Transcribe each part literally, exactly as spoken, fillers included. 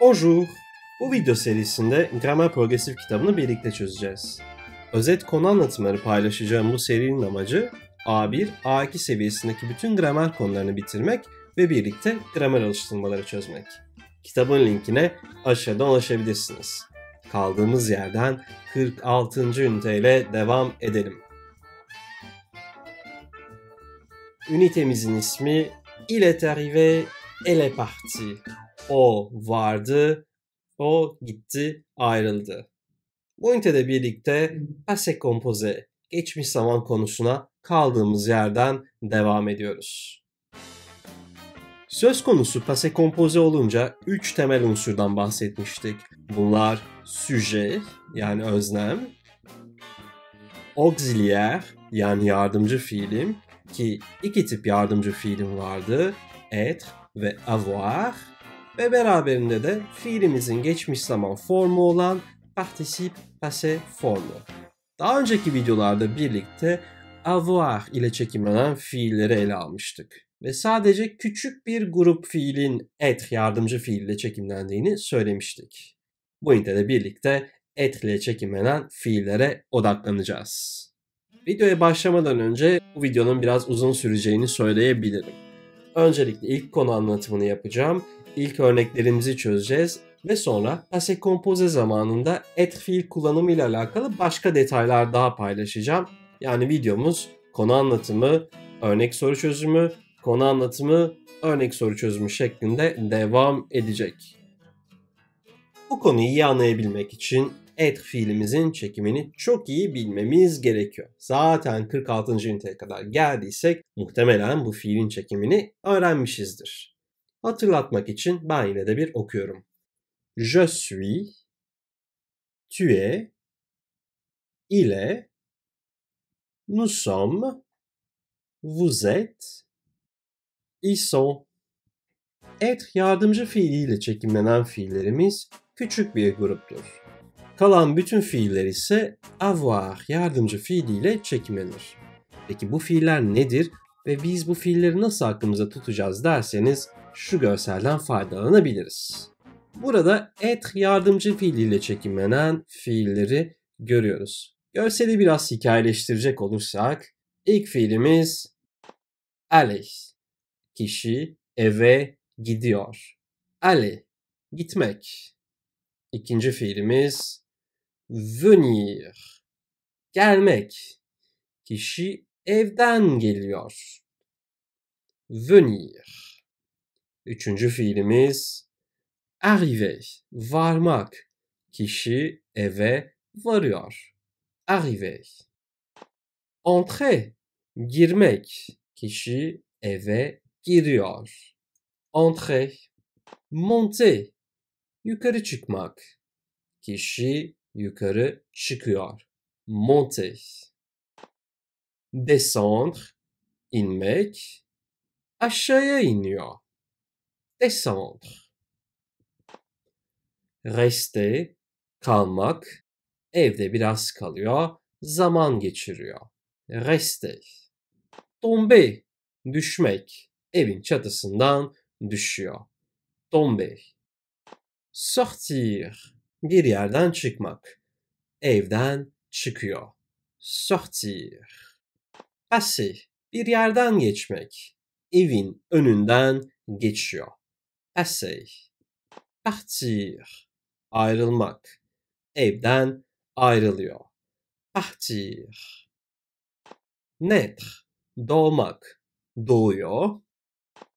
O jour. Bu video serisinde Gramer Progresif kitabını birlikte çözeceğiz. Özet konu anlatımları paylaşacağım bu serinin amacı A bir A iki seviyesindeki bütün gramer konularını bitirmek ve birlikte gramer alıştırmaları çözmek. Kitabın linkine aşağıdan ulaşabilirsiniz. Kaldığımız yerden kırk altıncı üniteyle devam edelim. Ünitemizin ismi Il est arrivé et il est parti. O vardı, o gitti, ayrıldı. Bu ünitede birlikte passé composé, geçmiş zaman konusuna kaldığımız yerden devam ediyoruz. Söz konusu passé composé olunca üç temel unsurdan bahsetmiştik. Bunlar sujet yani öznem, auxiliaire yani yardımcı fiilim ki iki tip yardımcı fiilim vardı, être ve avoir ve beraberinde de fiilimizin geçmiş zaman formu olan participe passé formu. Daha önceki videolarda birlikte avoir ile çekimlenen fiilleri ele almıştık ve sadece küçük bir grup fiilin être yardımcı fiil ile çekimlendiğini söylemiştik. Bu ünitede birlikte être ile çekimlenen fiillere odaklanacağız. Videoya başlamadan önce bu videonun biraz uzun süreceğini söyleyebilirim. Öncelikle ilk konu anlatımını yapacağım, ilk örneklerimizi çözeceğiz ve sonra passé composé zamanında être fiil kullanımı ile alakalı başka detaylar daha paylaşacağım. Yani videomuz konu anlatımı, örnek soru çözümü, konu anlatımı, örnek soru çözümü şeklinde devam edecek. Bu konuyu iyi anlayabilmek için être fiilimizin çekimini çok iyi bilmemiz gerekiyor. Zaten kırk altıncı üniteye kadar geldiysek muhtemelen bu fiilin çekimini öğrenmişizdir. Hatırlatmak için ben yine de bir okuyorum. Je suis, tu es, il est, nous sommes, vous êtes, ils sont. Être yardımcı fiiliyle çekimlenen fiillerimiz küçük bir gruptur. Kalan bütün fiiller ise avoir yardımcı fiiliyle çekimlenir. Peki bu fiiller nedir ve biz bu fiilleri nasıl aklımıza tutacağız derseniz şu görselden faydalanabiliriz. Burada être yardımcı fiiliyle çekimlenen fiilleri görüyoruz. Görseli biraz hikayeleştirecek olursak ilk fiilimiz aller. Kişi eve gidiyor. Aller, gitmek. İkinci fiilimiz venir, gelmek. Kişi evden geliyor. Venir. Üçüncü fiilimiz arriver, varmak. Kişi eve varıyor. Arriver. Entrer, girmek. Kişi eve giriyor. Entrer. Monter, yukarı çıkmak. Kişi yukarı çıkıyor. Monter. Descendre, inmek. Aşağıya iniyor. Descendre. Rester, kalmak. Evde biraz kalıyor. Zaman geçiriyor. Rester. Tomber, düşmek. Evin çatısından düşüyor. Tomber. Sortir, bir yerden çıkmak. Evden çıkıyor. Sortir. Passer, bir yerden geçmek. Evin önünden geçiyor. Passer. Partir, ayrılmak. Evden ayrılıyor. Partir. Naître, doğmak. Doğuyor.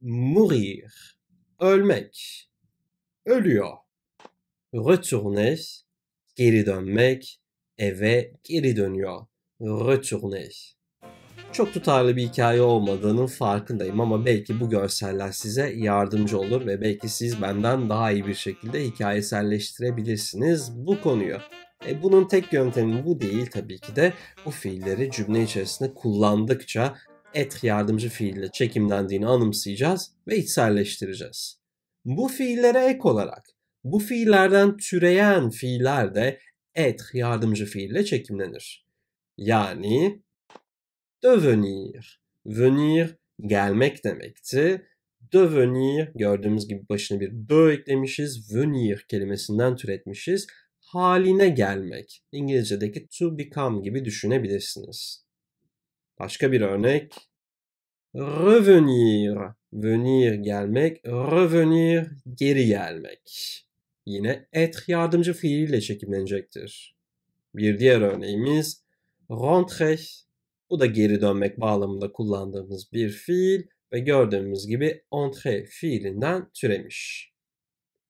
Mourir, ölmek. Ölüyor. Retourner, geri dönmek, eve geri dönüyor. Retourner. Çok tutarlı bir hikaye olmadığının farkındayım ama belki bu görseller size yardımcı olur ve belki siz benden daha iyi bir şekilde hikayeselleştirebilirsiniz bu konuyu. E bunun tek yöntemi bu değil tabii ki de. Bu fiilleri cümle içerisinde kullandıkça être yardımcı fiille çekimlendiğini anımsayacağız ve içselleştireceğiz. Bu fiillere ek olarak bu fiillerden türeyen fiiller de être yardımcı fiille çekimlenir. Yani devenir, venir gelmek demekti. devenir, gördüğümüz gibi başına bir bö eklemişiz, venir kelimesinden türetmişiz, haline gelmek. İngilizce'deki to become gibi düşünebilirsiniz. Başka bir örnek, revenir, venir gelmek, revenir geri gelmek. Yine être yardımcı fiiliyle şekillenecektir. Bir diğer örneğimiz rentrer. Bu da geri dönmek bağlamında kullandığımız bir fiil ve gördüğümüz gibi entrer fiilinden türemiş.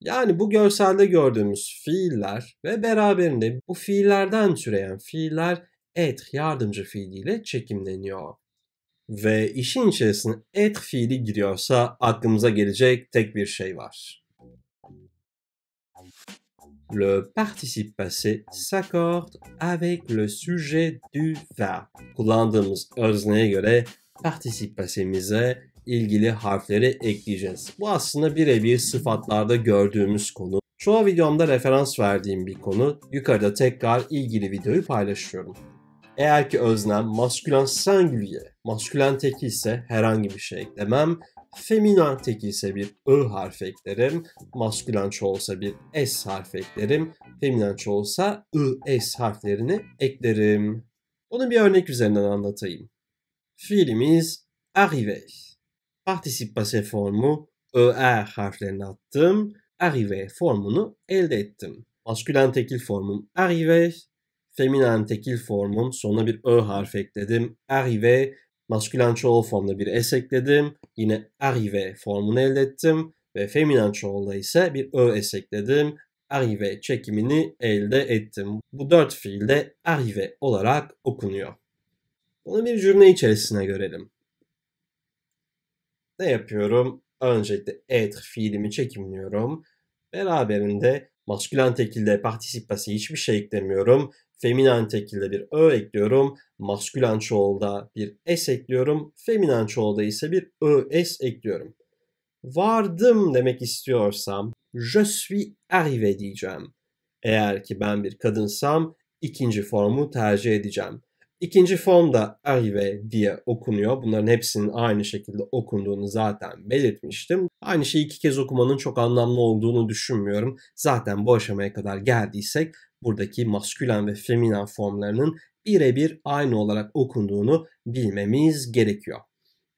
Yani bu görselde gördüğümüz fiiller ve beraberinde bu fiillerden türeyen fiiller être yardımcı fiiliyle çekimleniyor. Ve işin içerisine être fiili giriyorsa aklımıza gelecek tek bir şey var. Le participe passé s'accorde avec le sujet du verbe. Kullandığımız özneye göre participe passé'mize ilgili harfleri ekleyeceğiz. Bu aslında birebir sıfatlarda gördüğümüz konu. Çoğu videomda referans verdiğim bir konu. Yukarıda tekrar ilgili videoyu paylaşıyorum. Eğer ki öznem maskülen singulier, maskülen teki ise herhangi bir şey eklemem. Feminen teki ise bir ö harfi eklerim, maskülen çoğulsa bir s harfi eklerim, feminen çoğulsa ı, s harflerini eklerim. Bunu bir örnek üzerinden anlatayım. Fiilimiz arriver. Participe passé formu er harflerini attım, arriver formunu elde ettim. Maskülen tekil formum arriver, feminen tekil formum sonuna bir ö harfi ekledim, arriver. Maskülen çoğul formda bir s ekledim. Yine arrive formunu elde ettim. Ve feminen çoğulda ise bir ö s ekledim. Arrive çekimini elde ettim. Bu dört fiil de arrive olarak okunuyor. Bunu bir cümle içerisine görelim. Ne yapıyorum? Öncelikle être fiilimi çekimliyorum. Beraberinde maskülen tekilde participe passé hiçbir şey eklemiyorum. Feminen tekilde bir ö ekliyorum. Maskülen çoğulda bir s ekliyorum. Feminen çoğulda ise bir ö s ekliyorum. Vardım demek istiyorsam je suis arrivé diyeceğim. Eğer ki ben bir kadınsam ikinci formu tercih edeceğim. İkinci form da arrivé diye okunuyor. Bunların hepsinin aynı şekilde okunduğunu zaten belirtmiştim. Aynı şeyi iki kez okumanın çok anlamlı olduğunu düşünmüyorum. Zaten bu aşamaya kadar geldiysek buradaki maskülen ve feminen formlarının birebir aynı olarak okunduğunu bilmemiz gerekiyor.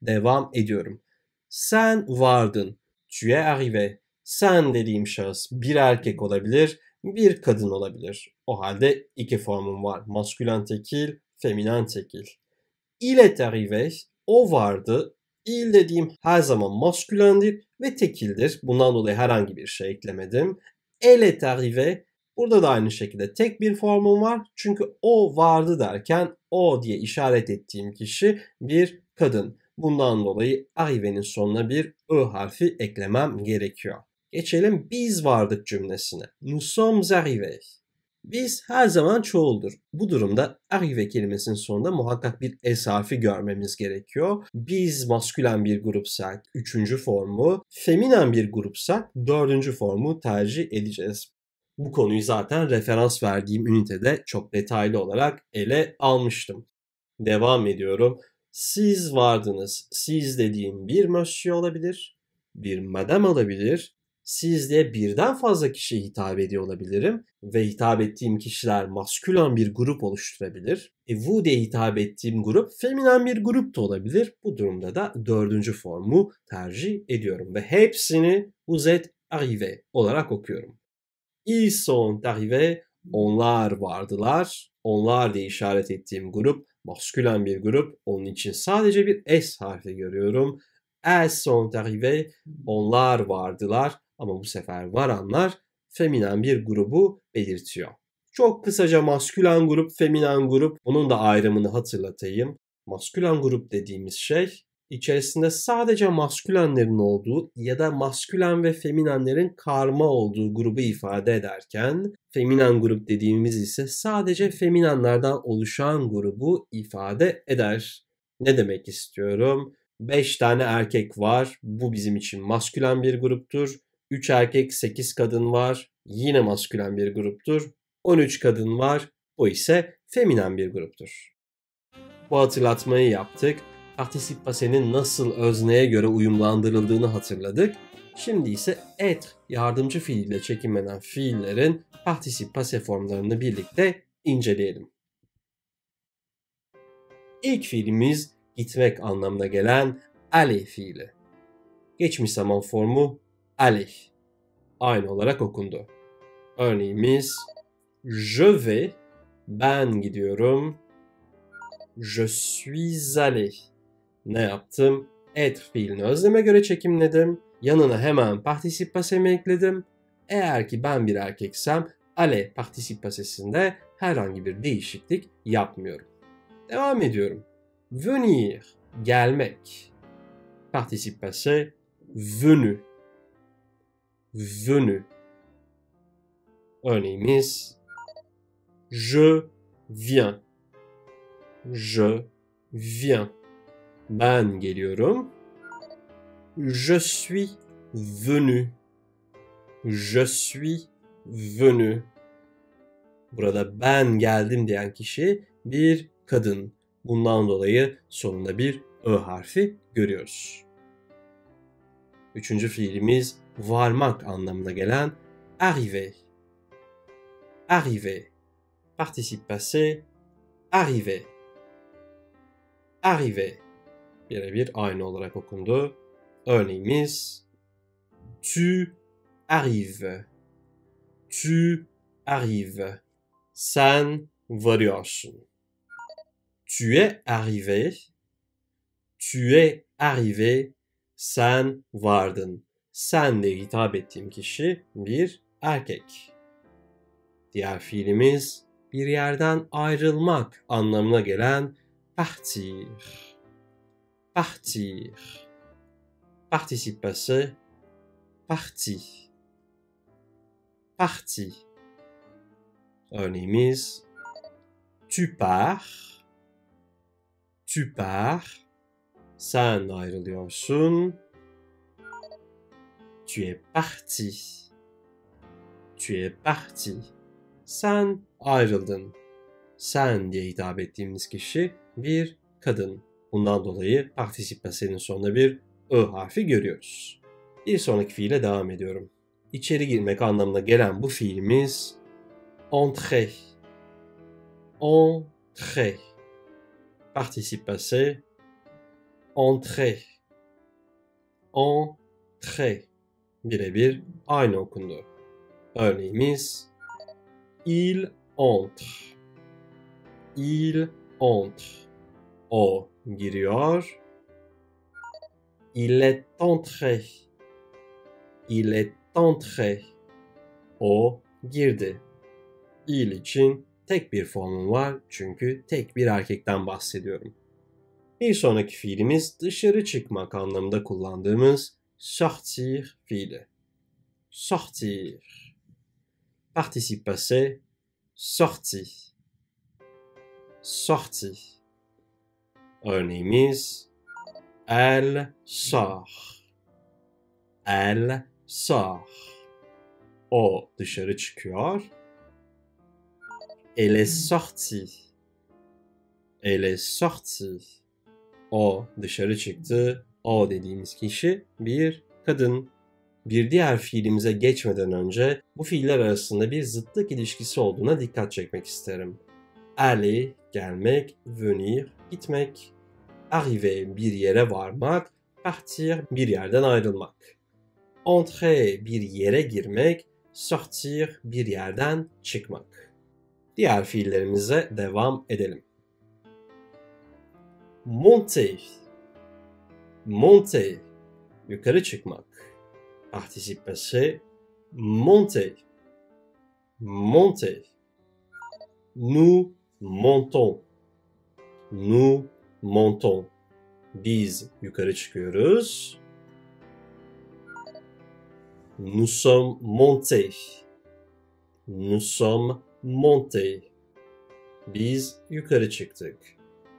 Devam ediyorum. Sen vardın. Tu es arrivé. Sen dediğim şahıs bir erkek olabilir, bir kadın olabilir. O halde iki formum var. Maskülen tekil, feminen tekil. Il est arrivé. O vardı. Il dediğim her zaman maskülendir ve tekildir. Bundan dolayı herhangi bir şey eklemedim. Elle est arrivé. Burada da aynı şekilde tek bir formum var. Çünkü o vardı derken o diye işaret ettiğim kişi bir kadın. Bundan dolayı arrivé'nin sonuna bir ö harfi eklemem gerekiyor. Geçelim biz vardık cümlesine. Nous sommes arrivés. Biz her zaman çoğuldur. Bu durumda arrivé kelimesinin sonunda muhakkak bir s harfi görmemiz gerekiyor. Biz maskülen bir grupsak üçüncü formu, feminen bir grupsak dördüncü formu tercih edeceğiz. Bu konuyu zaten referans verdiğim ünitede çok detaylı olarak ele almıştım. Devam ediyorum. Siz vardınız. Siz dediğim bir monsieur olabilir, bir madame olabilir. Siz diye birden fazla kişiye hitap ediyor olabilirim ve hitap ettiğim kişiler maskülen bir grup oluşturabilir. E vous diye hitap ettiğim grup feminen bir grup da olabilir. Bu durumda da dördüncü formu tercih ediyorum ve hepsini vous êtes arrivé olarak okuyorum. Ils sont arrivés, onlar vardılar, onlar diye işaret ettiğim grup, maskülen bir grup, onun için sadece bir s harfi görüyorum. Elles sont arrivés, onlar vardılar ama bu sefer varanlar feminen bir grubu belirtiyor. Çok kısaca maskülen grup, feminen grup, bunun da ayrımını hatırlatayım. Maskülen grup dediğimiz şey, İçerisinde sadece maskülenlerin olduğu ya da maskülen ve feminenlerin karma olduğu grubu ifade ederken, feminen grup dediğimiz ise sadece feminenlerden oluşan grubu ifade eder. Ne demek istiyorum? beş tane erkek var, bu bizim için maskülen bir gruptur. üç erkek, sekiz kadın var, yine maskülen bir gruptur. on üç kadın var, o ise feminen bir gruptur. Bu hatırlatmayı yaptık. particip pasé'nin nasıl özneye göre uyumlandırıldığını hatırladık. Şimdi ise être yardımcı fiil ile çekimlenen fiillerin particip passé formlarını birlikte inceleyelim. İlk fiilimiz gitmek anlamına gelen aller fiili. Geçmiş zaman formu aller. Aynı olarak okundu. Örneğimiz je vais, ben gidiyorum. Je suis allé. Ne yaptım? Être fiilini özneme göre çekimledim. Yanına hemen participe pasé'mi ekledim. Eğer ki ben bir erkeksem allé participe pasé'sinde herhangi bir değişiklik yapmıyorum. Devam ediyorum. Venir, gelmek. Participe passé, venu. Venu. Örneğimiz je viens. Je viens. Ben geliyorum. Je suis venu. Je suis venu. Burada ben geldim diyen kişi bir kadın. Bundan dolayı sonunda bir ö harfi görüyoruz. Üçüncü fiilimiz varmak anlamına gelen arriver. Arriver. Participe passé, arriver. Arriver. Birebir aynı olarak okundu. Örneğimiz tu arrives. Tu arrives. Sen varıyorsun. Tu es arrivé. Tu es arrivé. Sen vardın. Senle hitap ettiğim kişi bir erkek. Diğer fiilimiz bir yerden ayrılmak anlamına gelen partir. Partir. Participe passé, parti. Parti. Örneğimiz tu pars. Tu pars. Sen ayrılıyorsun. Tu es parti. Tu es parti. Sen ayrıldın. Sen diye hitap ettiğimiz kişi bir kadın. Bundan dolayı participe pasé'nin sonunda bir ö harfi görüyoruz. Bir sonraki fiile devam ediyorum. İçeri girmek anlamına gelen bu fiilimiz entrer. Entrer. Participe passé, entrer. Entrer. Birebir aynı okundu. Örneğimiz il entre. Il entre. O giriyor. Il est entré. Il est entré. O girdi. Il için tek bir formum var çünkü tek bir erkekten bahsediyorum. Bir sonraki fiilimiz dışarı çıkmak anlamında kullandığımız sortir fiili. Sortir. Participe passé, sorti. Sorti. Örneğimiz elle sort. Elle sort. O dışarı çıkıyor. Elle est sortie. Elle est sortie. O dışarı çıktı. O dediğimiz kişi bir kadın. Bir diğer fiilimize geçmeden önce bu fiiller arasında bir zıtlık ilişkisi olduğuna dikkat çekmek isterim. Aller, gelmek, venir, gitmek. Arriver, bir yere varmak. Partir, bir yerden ayrılmak. Entrer, bir yere girmek. Sortir, bir yerden çıkmak. Diğer fiillerimize devam edelim. Monter. Monter. Yukarı çıkmak. Participe passé, monter. Monter. Nous montons. Nous montons. Biz yukarı çıkıyoruz. Nous sommes montés. Nous sommes montés. Biz yukarı çıktık.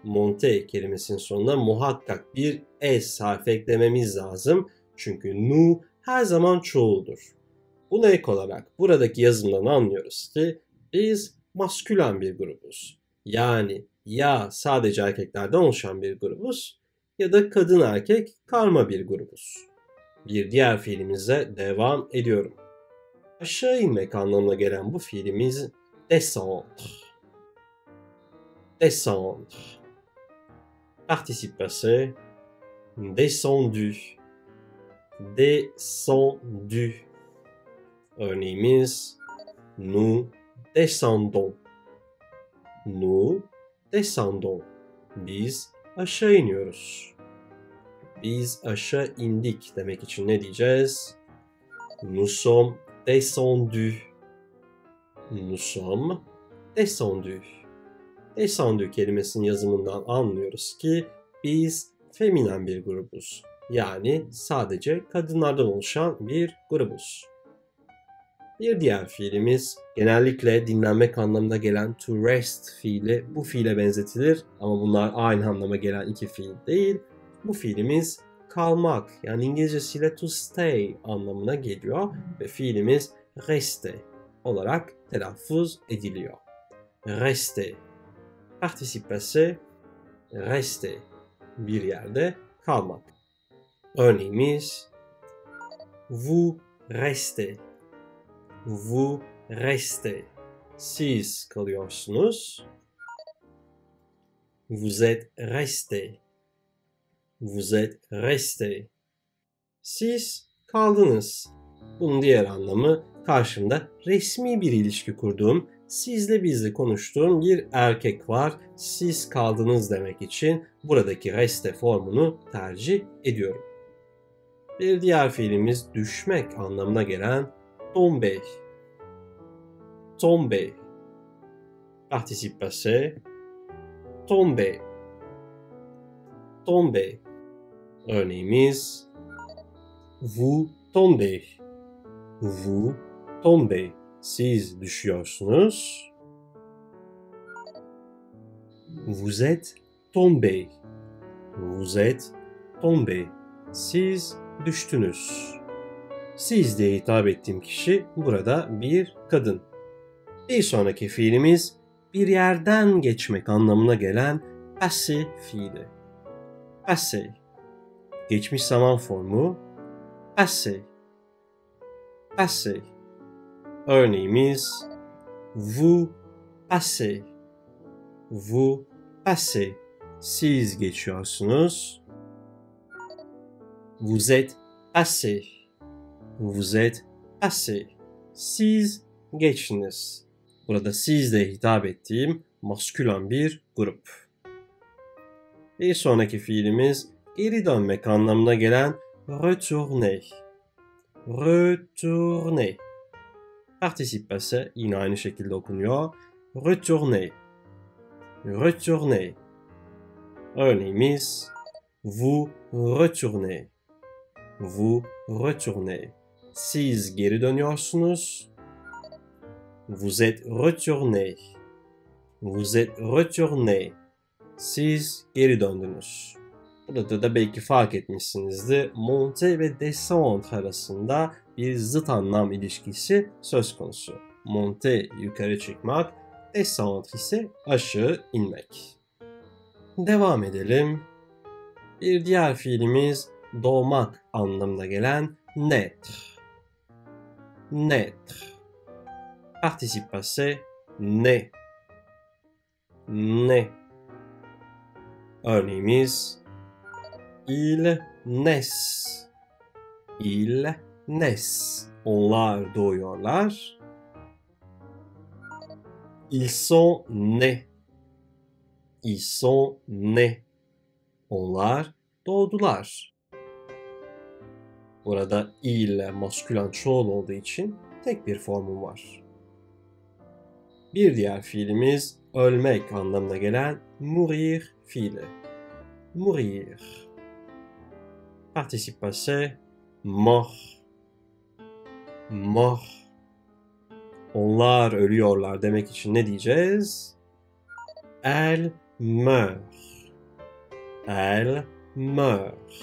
Monter kelimesinin sonuna muhakkak bir s harfi eklememiz lazım. Çünkü nous her zaman çoğuldur. Buna ek olarak buradaki yazımdan anlıyoruz ki biz maskülen bir grubuz. Yani ya sadece erkeklerden oluşan bir grubuz ya da kadın erkek karma bir grubuz. Bir diğer fiilimize devam ediyorum. Aşağı inmek anlamına gelen bu fiilimiz descendre. Descendre. Participe passé. Descendu. Descendu. Örneğimiz nous descendons. Nous descendons. Biz aşağı iniyoruz. Biz aşağı indik demek için ne diyeceğiz? Nous sommes descendus. Nous sommes descendus. Descendu kelimesinin yazımından anlıyoruz ki biz feminen bir grubuz. Yani sadece kadınlardan oluşan bir grubuz. Bir diğer fiilimiz genellikle dinlenmek anlamına gelen to rest fiili bu fiile benzetilir ama bunlar aynı anlama gelen iki fiil değil. Bu fiilimiz kalmak yani İngilizcesiyle to stay anlamına geliyor ve fiilimiz rester olarak telaffuz ediliyor. Rester. Participe passé. Rester. Bir yerde kalmak. Örneğimiz vous restez. Vous restez. Siz kalıyorsunuz. Vous êtes resté. Vous êtes resté. Siz kaldınız. Bunun diğer anlamı karşımda resmi bir ilişki kurduğum, sizle bizle konuştuğum bir erkek var. Siz kaldınız demek için buradaki reste formunu tercih ediyorum. Bir diğer fiilimiz düşmek anlamına gelen tomber. Tomber. Participe passé. Tomber. Tomber. Örneğimiz vous tombez. Vous tombez. Siz düşüyorsunuz. Vous êtes tombé. Vous êtes tombé. Siz düştünüz. Siz diye hitap ettiğim kişi burada bir kadın. Bir sonraki fiilimiz bir yerden geçmek anlamına gelen passé fiili. Passé. Geçmiş zaman formu passé. Passé. Örneğimiz vous passez. Vous passez. Siz geçiyorsunuz. Vous êtes passé. Vous êtes passé. Siz geçtiniz. Burada sizle hitap ettiğim maskülen bir grup. Bir sonraki fiilimiz geri dönmek anlamına gelen retourner. Retourner. Participe passé yine aynı şekilde okunuyor. Retourner. Retourner. Örneğimiz vous retournez. Vous retournez. Siz geri dönüyorsunuz. Vous êtes retourné. Vous êtes retourné. Siz geri döndünüz. Burada da belki fark etmişsinizdir. Monte ve descendre arasında bir zıt anlam ilişkisi söz konusu. Monte yukarı çıkmak, descendre ise aşağı inmek. Devam edelim. Bir diğer fiilimiz doğmak anlamına gelen naître. Naître. Participe passé né. Né. Örneğimiz il naissent. Il naissent. Onlar doğuyorlar. Ils sont nés. Ils sont nés. Onlar doğdular. Burada il maskülen çoğul olduğu için tek bir formum var. Bir diğer fiilimiz ölmek anlamına gelen mourir fiili. Mourir. Participe passé mort. Mort. Onlar ölüyorlar demek için ne diyeceğiz? Elle meurt. Elle meurt.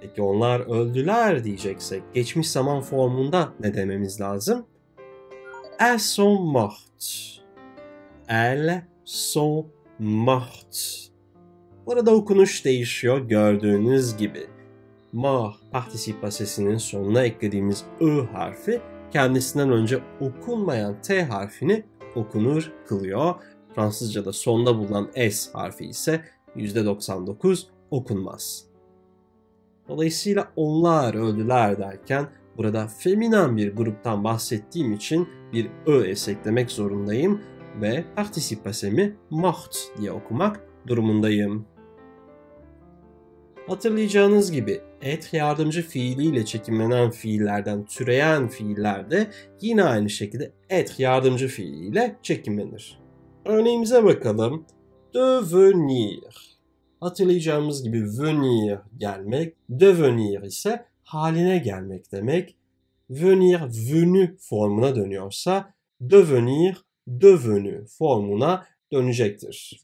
Peki onlar öldüler diyeceksek geçmiş zaman formunda ne dememiz lazım? Elles sont mortes. Elles sont mortes. Burada okunuş değişiyor gördüğünüz gibi. Ma participe passé'sinin sonuna eklediğimiz ö harfi kendisinden önce okunmayan t harfini okunur kılıyor. Fransızca'da sonda bulunan s harfi ise yüzde doksan dokuz okunmaz. Dolayısıyla onlar öldüler derken burada feminen bir gruptan bahsettiğim için bir ö-s eklemek zorundayım ve participe passé'mi mort diye okumak durumundayım. Hatırlayacağınız gibi être yardımcı fiiliyle çekimlenen fiillerden türeyen fiiller de yine aynı şekilde être yardımcı fiiliyle çekimlenir. Örneğimize bakalım. Devenir. Hatırlayacağımız gibi venir gelmek, devenir ise haline gelmek demek. Venir venu formuna dönüyorsa devenir devenu formuna dönecektir.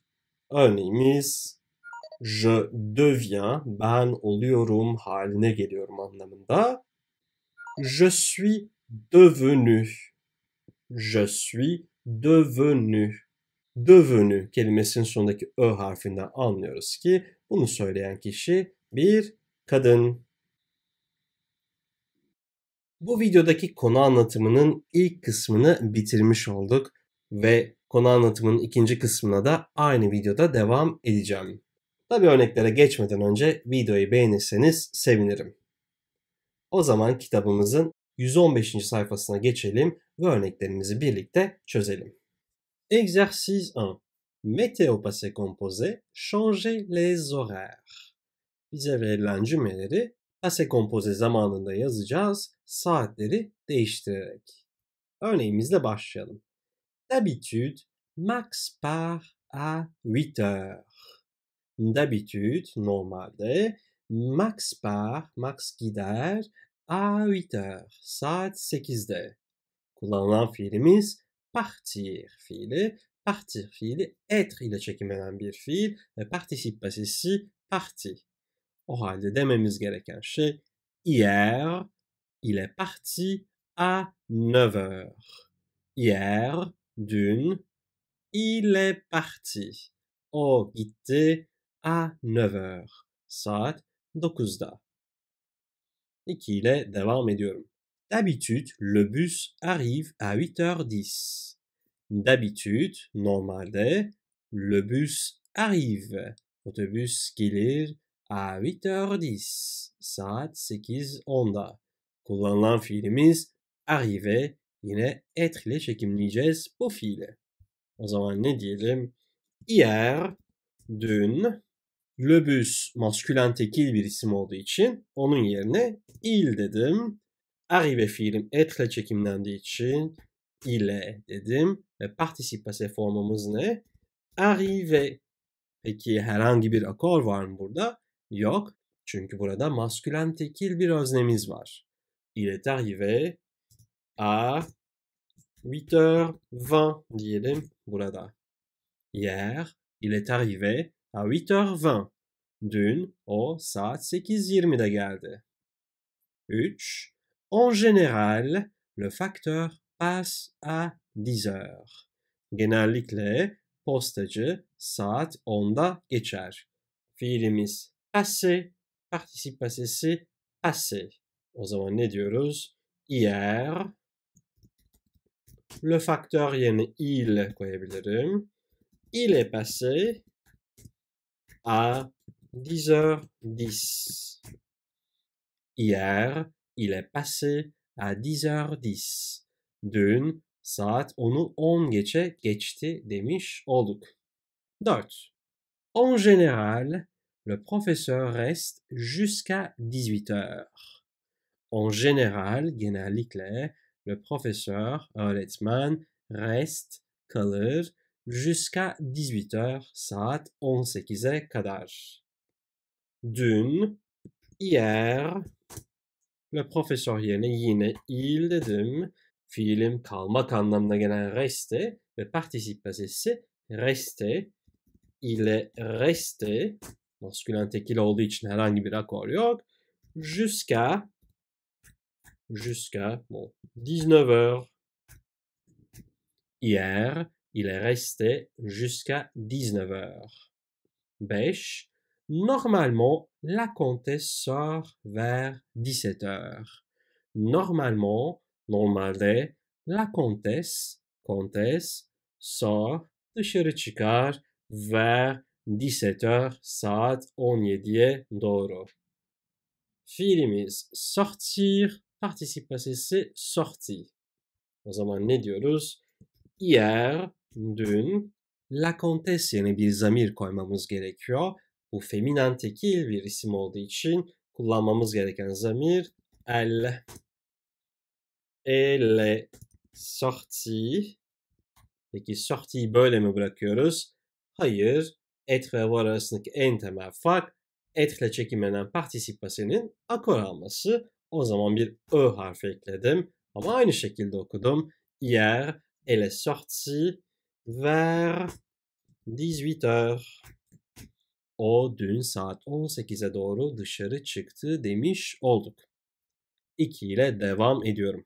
Örneğimiz je deviens, ben oluyorum, haline geliyorum anlamında. Je suis devenu. Je suis devenu. Devenu kelimesinin sonundaki ö harfinden anlıyoruz ki bunu söyleyen kişi bir kadın. Bu videodaki konu anlatımının ilk kısmını bitirmiş olduk ve konu anlatımının ikinci kısmına da aynı videoda devam edeceğim. Tabi örneklere geçmeden önce videoyu beğenirseniz sevinirim. O zaman kitabımızın yüz on beşinci sayfasına geçelim ve örneklerimizi birlikte çözelim. Exercice bir. Mettez au passé composé, changez les horaires. Bize verilen cümleleri passé composé zamanında yazacağız, saatleri değiştirerek. Örneğimizle başlayalım. D'habitude, Max part à huit heures. D'habitude, normalde, Max part, Max gider, à huit heures, saat sekizde. Kullanılan fiilimiz partir fiili. Partir fiili être ile çekimlenen bir fiil ve participe passé parti. O halde dememiz gereken şey hier, il est parti à neuf heures. Hier, dün, il est parti. O gitti. À neuf heures, saat dokuzda. iki ile devam ediyorum. D'habitude, le bus arrive à huit heures dix. D'habitude, normalde, le bus arrive. Otobüs gelir à huit heures dix. Saat sekiz onda. Kullanılan fiilimiz arriver. Yine être ile çekimleyeceğiz bu fiili. O zaman ne diyelim? Hier, dün, le bus maskülen tekil bir isim olduğu için onun yerine il dedim. Arrive fiilim être ile çekimlendiği için ile dedim. Ve participe passé formumuz ne? Arrive. Peki herhangi bir akor var mı burada? Yok. Çünkü burada maskülen tekil bir öznemiz var. Il est arrivé à huit heures vingt diyelim burada. Hier, il est arrivé à huit heures vingt. Dün o saat sekiz yirmide geldi. üç. En général, le facteur passe à dix heures. Genellikle postacı saat onda geçer. Fiilimiz passer, participe passé, passer. O zaman ne diyoruz? Hier, le facteur yerine il koyabilirim. Il est passé à dix heures dix. Hier, il est passé à dix heures dix. Dün saat onu on geçe geçti demiş olduk. dört. En général, le professeur reste jusqu'à dix-huit heures. En général, genellikle, le professeur, öğretmen, reste, kalır, jusqu'à dix-huit heures, saat on sekize kadar. Dün, hier, le professeur yerine yine il dedim. Fiilim kalmak anlamına gelen reste ve participe passé reste. Il est resté. Maskülen tekil olduğu için herhangi bir akor yok. Jusqu'à jusqu'à bon, dix-neuf heures. Hier, il est resté jusqu'à dix-neuf heures. beş. Normalement, la comtesse sort vers dix-sept heures. Normalement, normalde, la comtesse, comtesse, sort, dışarı çıkar vers dix-sept heures saat on yediye doğru. Fiilimiz sortir, participe passé c'est sorti. O zaman ne diyoruz? Hier, dün, la comtesse yerine bir zamir koymamız gerekiyor. Bu feminen tekil bir isim olduğu için kullanmamız gereken zamir elle. Elle est sortie. Peki sortie'yi böyle mi bırakıyoruz? Hayır. Être ve avoir arasındaki en temel fark être ile çekimlenen participe pasé'nin akor alması. O zaman bir ö harfi ekledim. Ama aynı şekilde okudum. Hier, elle est sortie vers dix-huit heures. O dün saat on sekize doğru dışarı çıktı demiş olduk. iki ile devam ediyorum.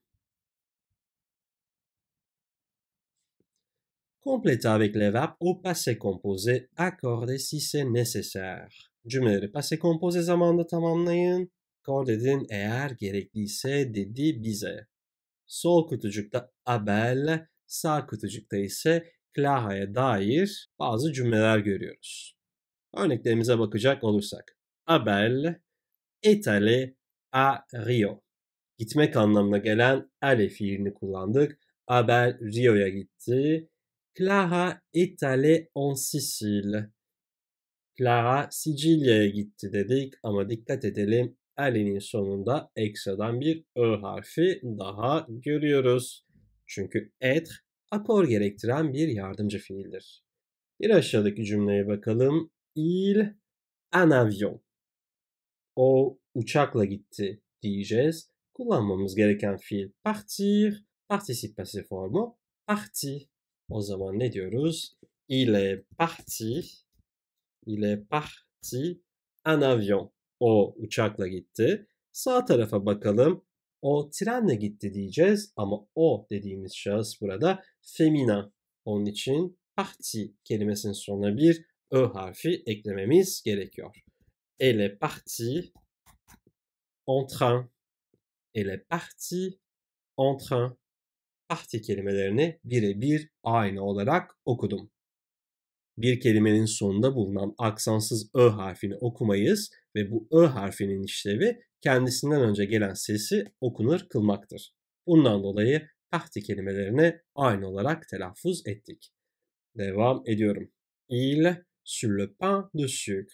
Complétez avec les verbes au passé composé accordé si c'est nécessaire. Cümleleri passé composé zamanında tamamlayın. Kord edin eğer gerekliyse dedi bize. Sol kutucukta Abel, sağ kutucukta ise Clara'ya dair bazı cümleler görüyoruz. Örneklerimize bakacak olursak. Abel est allé à Rio. Gitmek anlamına gelen aller fiilini kullandık. Abel Rio'ya gitti. Clara est allée en Sicile. Clara Sicilya'ya gitti dedik ama dikkat edelim. All'nin sonunda ekstradan bir ö harfi daha görüyoruz. Çünkü être akor gerektiren bir yardımcı fiildir. Bir aşağıdaki cümleye bakalım. Il en avion. O uçakla gitti diyeceğiz. Kullanmamız gereken fiil partir. Participe passé formu parti. O zaman ne diyoruz? Il est parti. Il est parti en avion. O uçakla gitti. Sağ tarafa bakalım. O trenle gitti diyeceğiz ama o dediğimiz şahıs burada femina. Onun için parti kelimesinin sonuna bir ö harfi eklememiz gerekiyor. Elle est partie en train. Elle est partie en train. Parti kelimelerini birebir aynı olarak okudum. Bir kelimenin sonunda bulunan aksansız ö harfini okumayız ve bu ö harfinin işlevi kendisinden önce gelen sesi okunur kılmaktır. Bundan dolayı parti kelimelerini aynı olarak telaffuz ettik. Devam ediyorum. Il sur le pain de sucre.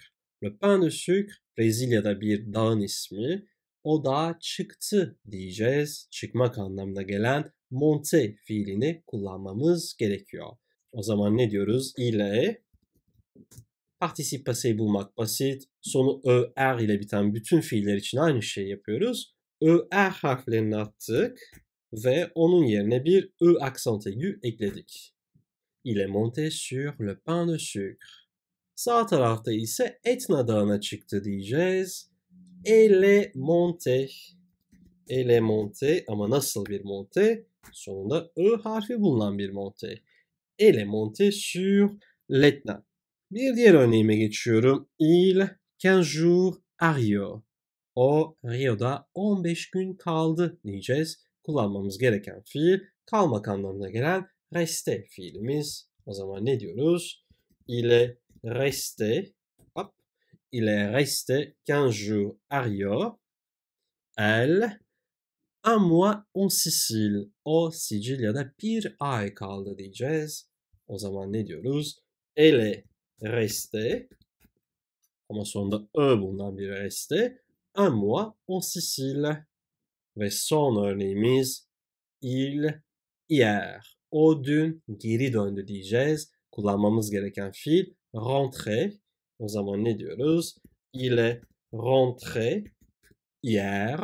Le pain de sucre Brezilya'da bir dağın ismi. O dağa çıktı diyeceğiz. Çıkmak anlamına gelen monter fiilini kullanmamız gerekiyor. O zaman ne diyoruz? Il est. Participe passé bulmak basit. Sonu er ile biten bütün fiiller için aynı şeyi yapıyoruz. Er harflerini attık ve onun yerine bir ö aksant aigu ekledik. Il est monté sur le pain de sucre. Sağ tarafta ise Etna dağına çıktı diyeceğiz. Elle est montée. Elle est montée ama nasıl bir montée? Sonunda ö harfi bulunan bir montée. Elle est montée sur l'Etna. Bir diğer örneğime geçiyorum. Il quinze jours à Rio. O Rio'da on beş gün kaldı diyeceğiz. Kullanmamız gereken fiil kalmak anlamına gelen rester fiilimiz. O zaman ne diyoruz? Il est resté. Hop. Il est resté quinze jours à Rio. Elle un mois en Sicile. O Sicilya'da bir ay kaldı diyeceğiz. O zaman ne diyoruz? Elle est restée. Ama sonunda ö bulunan bir restée. Un mois en Sicile. Ve son örneğimiz il hier. O dün geri döndü diyeceğiz. Kullanmamız gereken fiil rentrer. O zaman ne diyoruz? Il est rentré hier.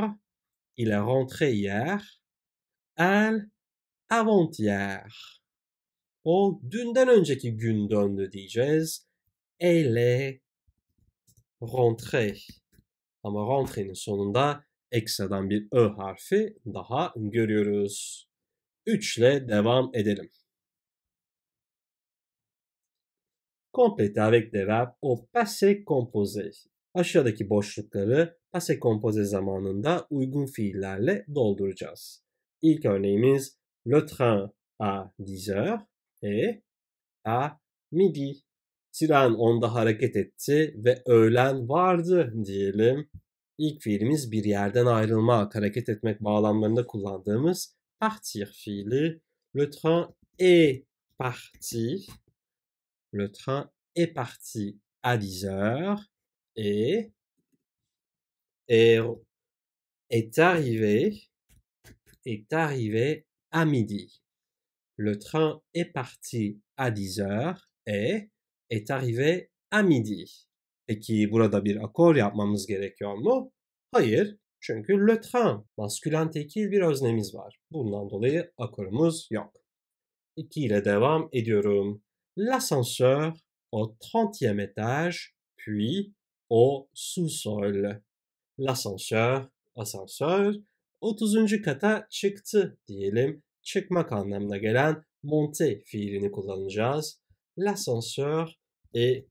Il est rentré hier. Elle avant-hier. O dünden önceki gün döndü diyeceğiz. Elle est rentrée. Ama rentre'nin sonunda ekstradan bir ö harfi daha görüyoruz. üç ile devam edelim. Complétez avec des verbes au passé composé. Aşağıdaki boşlukları passé composé zamanında uygun fiillerle dolduracağız. İlk örneğimiz le train à dix heures et à midi. Tren onda hareket etti ve öğlen vardı diyelim. İlk fiilimiz bir yerden ayrılmak, hareket etmek bağlamlarında kullandığımız partir fiili. Le train est parti. Le train est parti à dix heures et est arrivé est arrivé à midi. Le train est parti à dix heures et est arrivé à midi. Peki burada bir akor yapmamız gerekiyor mu? Hayır, çünkü le train maskülen tekil bir öznemiz var. Bundan dolayı akorumuz yok. iki ile devam ediyorum. L'ascenseur au trentième étage, puis au sous-sol. L'ascenseur, asansör, otuzuncu kata çıktı diyelim. Çıkmak anlamına gelen monter fiilini kullanacağız. L'ascenseur est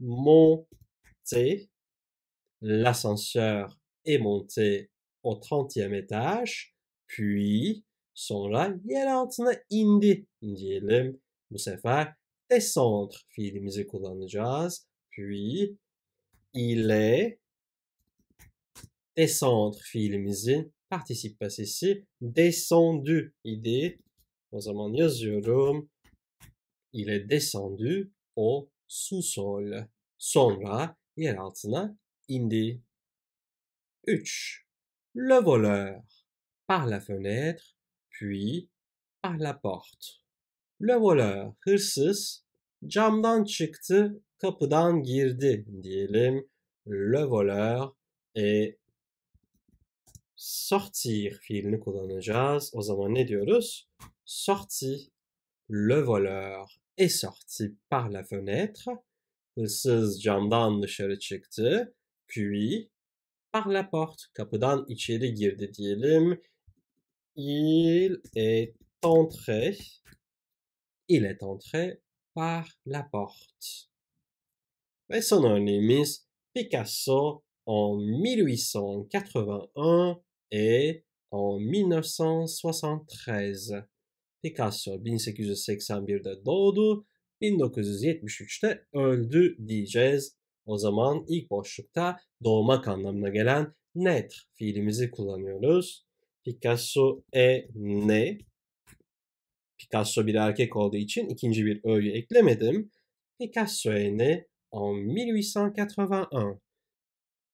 monté. L'ascenseur est monté au trentième étage, puis sonra yer altına indi diyelim. Bu sefer descendre fiilimizi kullanacağız. Puis il est. Descendre fiilimizin participe passesi descendu idi. O zaman yazıyorum. Il est descendu au sous-sol. Sonra yer altına indi. üç. Le voleur par la fenêtre, puis par la porte. Le voleur, hırsız, camdan çıktı, kapıdan girdi diyelim. Le voleur et sortir fiilini kullanacağız. O zaman ne diyoruz? Sorti. Le voleur est sorti par la fenêtre. Hırsız camdan dışarı çıktı. Puis par la porte. Kapıdan içeri girdi diyelim. Il est entré. Il est entré par la porte. Ve son örneğimiz Picasso en bin sekiz yüz seksen bir et en bin dokuz yüz seksen üç. Picasso bin sekiz yüz seksen bir'de doğdu, bin dokuz yüz yetmiş üç'te öldü diyeceğiz. O zaman ilk boşlukta doğmak anlamına gelen naître fiilimizi kullanıyoruz. Picasso est né. Picasso bir erkek olduğu için ikinci bir ö'yü eklemedim. Picasso est né en bin sekiz yüz seksen bir.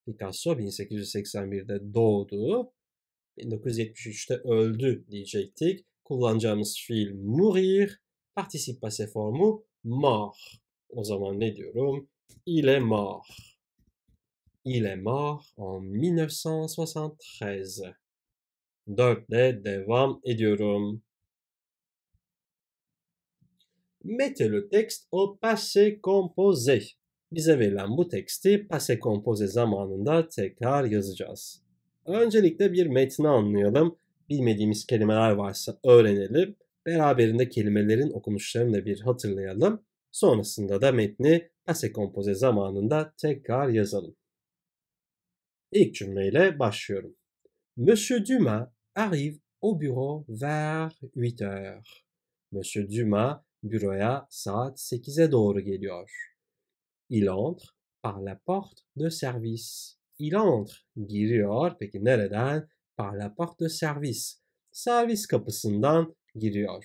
Picasso bin sekiz yüz seksen bir'de doğdu, bin dokuz yüz yetmiş üç'te öldü diyecektik. Kullanacağımız fiil mourir, participe passé formu mort. O zaman ne diyorum? Il est mort. Il est mort en bin dokuz yüz seksen üç. dört'le devam ediyorum. Mettez le texte au passé composé. Bize verilen bu teksti passé composé zamanında tekrar yazacağız. Öncelikle bir metni anlayalım. Bilmediğimiz kelimeler varsa öğrenelim. Beraberinde kelimelerin okunuşlarını da bir hatırlayalım. Sonrasında da metni passé composé zamanında tekrar yazalım. İlk cümleyle başlıyorum. Monsieur Dumas arrive au bureau vers huit heures. Monsieur Dumas büroya saat sekiz'e doğru geliyor. Il entre par la porte de service. Il entre, giriyor, peki nereden? Par la porte de service. Servis kapısından giriyor.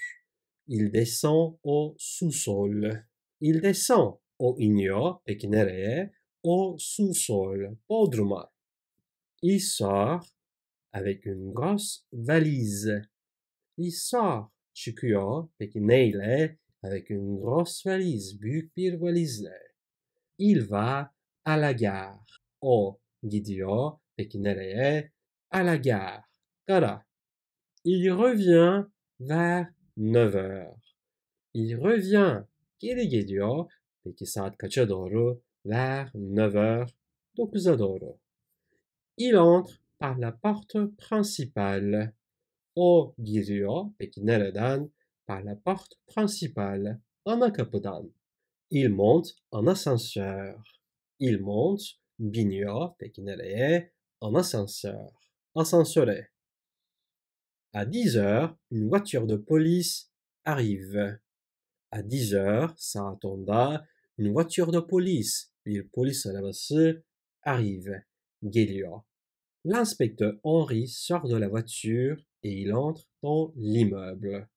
Il descend au sous-sol. Il descend, o iniyor, peki nereye? Au sous-sol, bodruma. Il sort avec une grosse valise. Il sort, çıkıyor, peki neyle? Avec une grosse valise, büyük bir valizle. Il va à la gare. O gidiyor. Peki nereye? À la gare. Gara. Il revient vers neuf heures. Il revient. Geri geliyor. Peki saat kaça doğru? Vers neuf heures. dokuz'a doğru. Il entre par la porte principale. O giriyor. Peki nereden? Par la porte principale. Ana kapıdan. Il monte en ascenseur. Il monte biniyor peki nereye? En ascenseur. Ascensöre. À dix heures, une voiture de police arrive. À dix heures, saatonda une voiture de police, bir polis arabası arrive, geliyor. L'inspecteur Henri sort de la voiture et il entre dans l'immeuble.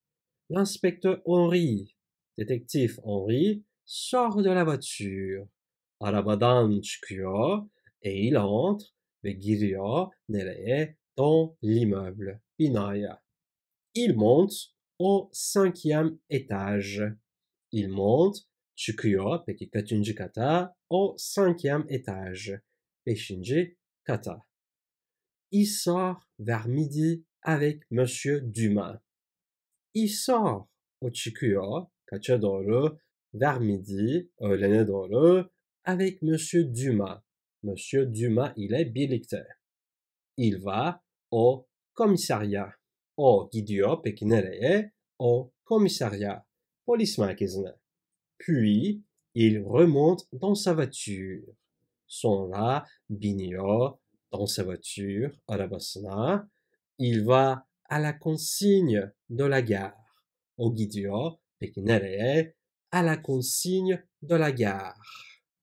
L'inspecteur Henri, détective Henri, sort de la voiture. Arabadan çıkıyor et il entre ve giriyor nereye? Dans l'immeuble. Binaya. Il monte au cinquième étage. Il monte, çıkıyor, peki kaçıncı kata? Au cinquième étage. Beşinci kata. Il sort vers midi avec Monsieur Dumas. Il sort, o çıkıyor, kaça doğru? Vers midi, öğlene doğru, avec Monsieur Dumas. Monsieur Dumas ile birlikte. Il va au commissariat. O gidiyor, peki nereye? Au commissariat, polis merkezine. Puis, il remonte dans sa voiture. Sonra biniyor dans sa voiture, arabasına. Il va à la consigne de la gare. O gidiyor, peki nereye? À la consigne de la gare.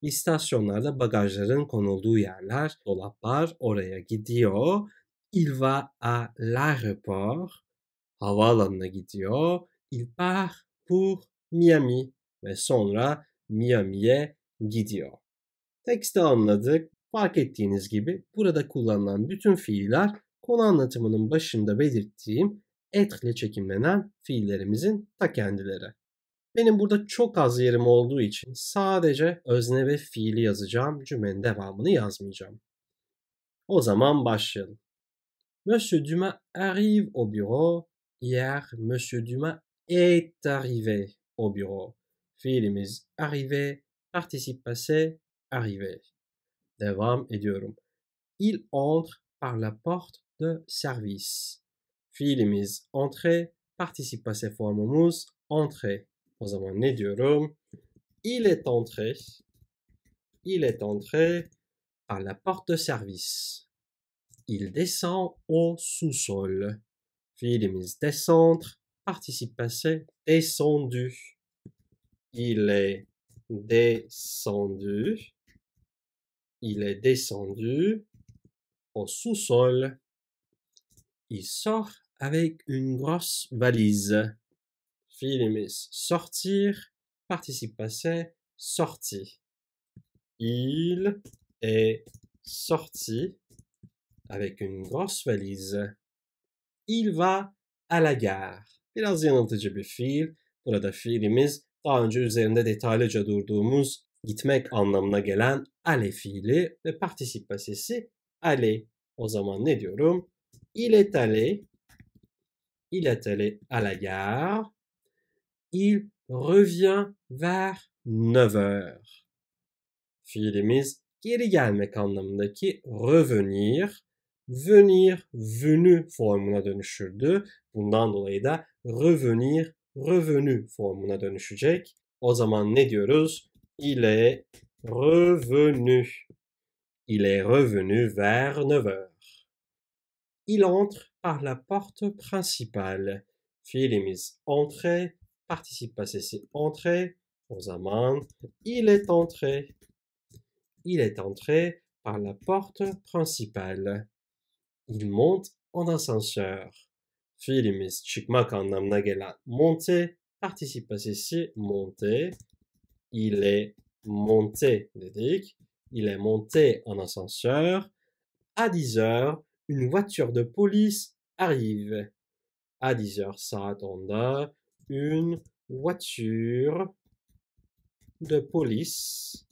İstasyonlarda bagajların konulduğu yerler, dolaplar, oraya gidiyor. Il va à l'aéroport. Havaalanına gidiyor. Il part pour Miami. Ve sonra Miami'ye gidiyor. Tekste anladık. Fark ettiğiniz gibi burada kullanılan bütün fiiller konu anlatımının başında belirttiğim être ile çekimlenen fiillerimizin ta kendileri. Benim burada çok az yerim olduğu için sadece özne ve fiili yazacağım. Cümlenin devamını yazmayacağım. O zaman başlayalım. Monsieur Dumas arrive au bureau. Hier, Monsieur Dumas est arrivé au bureau. Fiilimiz arrivé, participe passé, arrivé. Devam ediyorum. Il entre par la porte de service. Fiilimiz entrer, participe passé formumuz entrer. O zaman ne diyorum? Il est entré. Il est entré par la porte de service. Il descend au sous-sol. Fiilimiz descendre, participe passé, descendu. Il est descendu. Il est descendu au sous-sol. Il sort avec une grosse valise. Fiilimiz sortir, participe passé, sorti. Il est sorti avec une grosse valise. Il va à la gare. Biraz yanıltıcı bir fiil. Burada fiilimiz daha önce üzerinde detaylıca durduğumuz gitmek anlamına gelen aller fiili ve participe passesi aller. O zaman ne diyorum? Il est allé. Il est allé à la gare. Il revient vers neuf heures. Fiilimiz geri gelmek anlamındaki revenir, venir, venu formuna dönüşürdü. Bundan dolayı da revenir, revenu formuna dönüşecek. O zaman ne diyoruz? Il est revenu. Il est revenu vers neuf heures. Il entre par la porte principale. Fiilimiz entrer, participe passé c'est entrer. O zaman il est entré. Il est entré par la porte principale. Il monte en ascenseur. Fiilimiz çıkmak anlamına gelen monter, participe passé monter. Il est monté dedik. Il est monté en ascenseur. À dix heures, une voiture de police arrive. À dix heures saatında une voiture de police.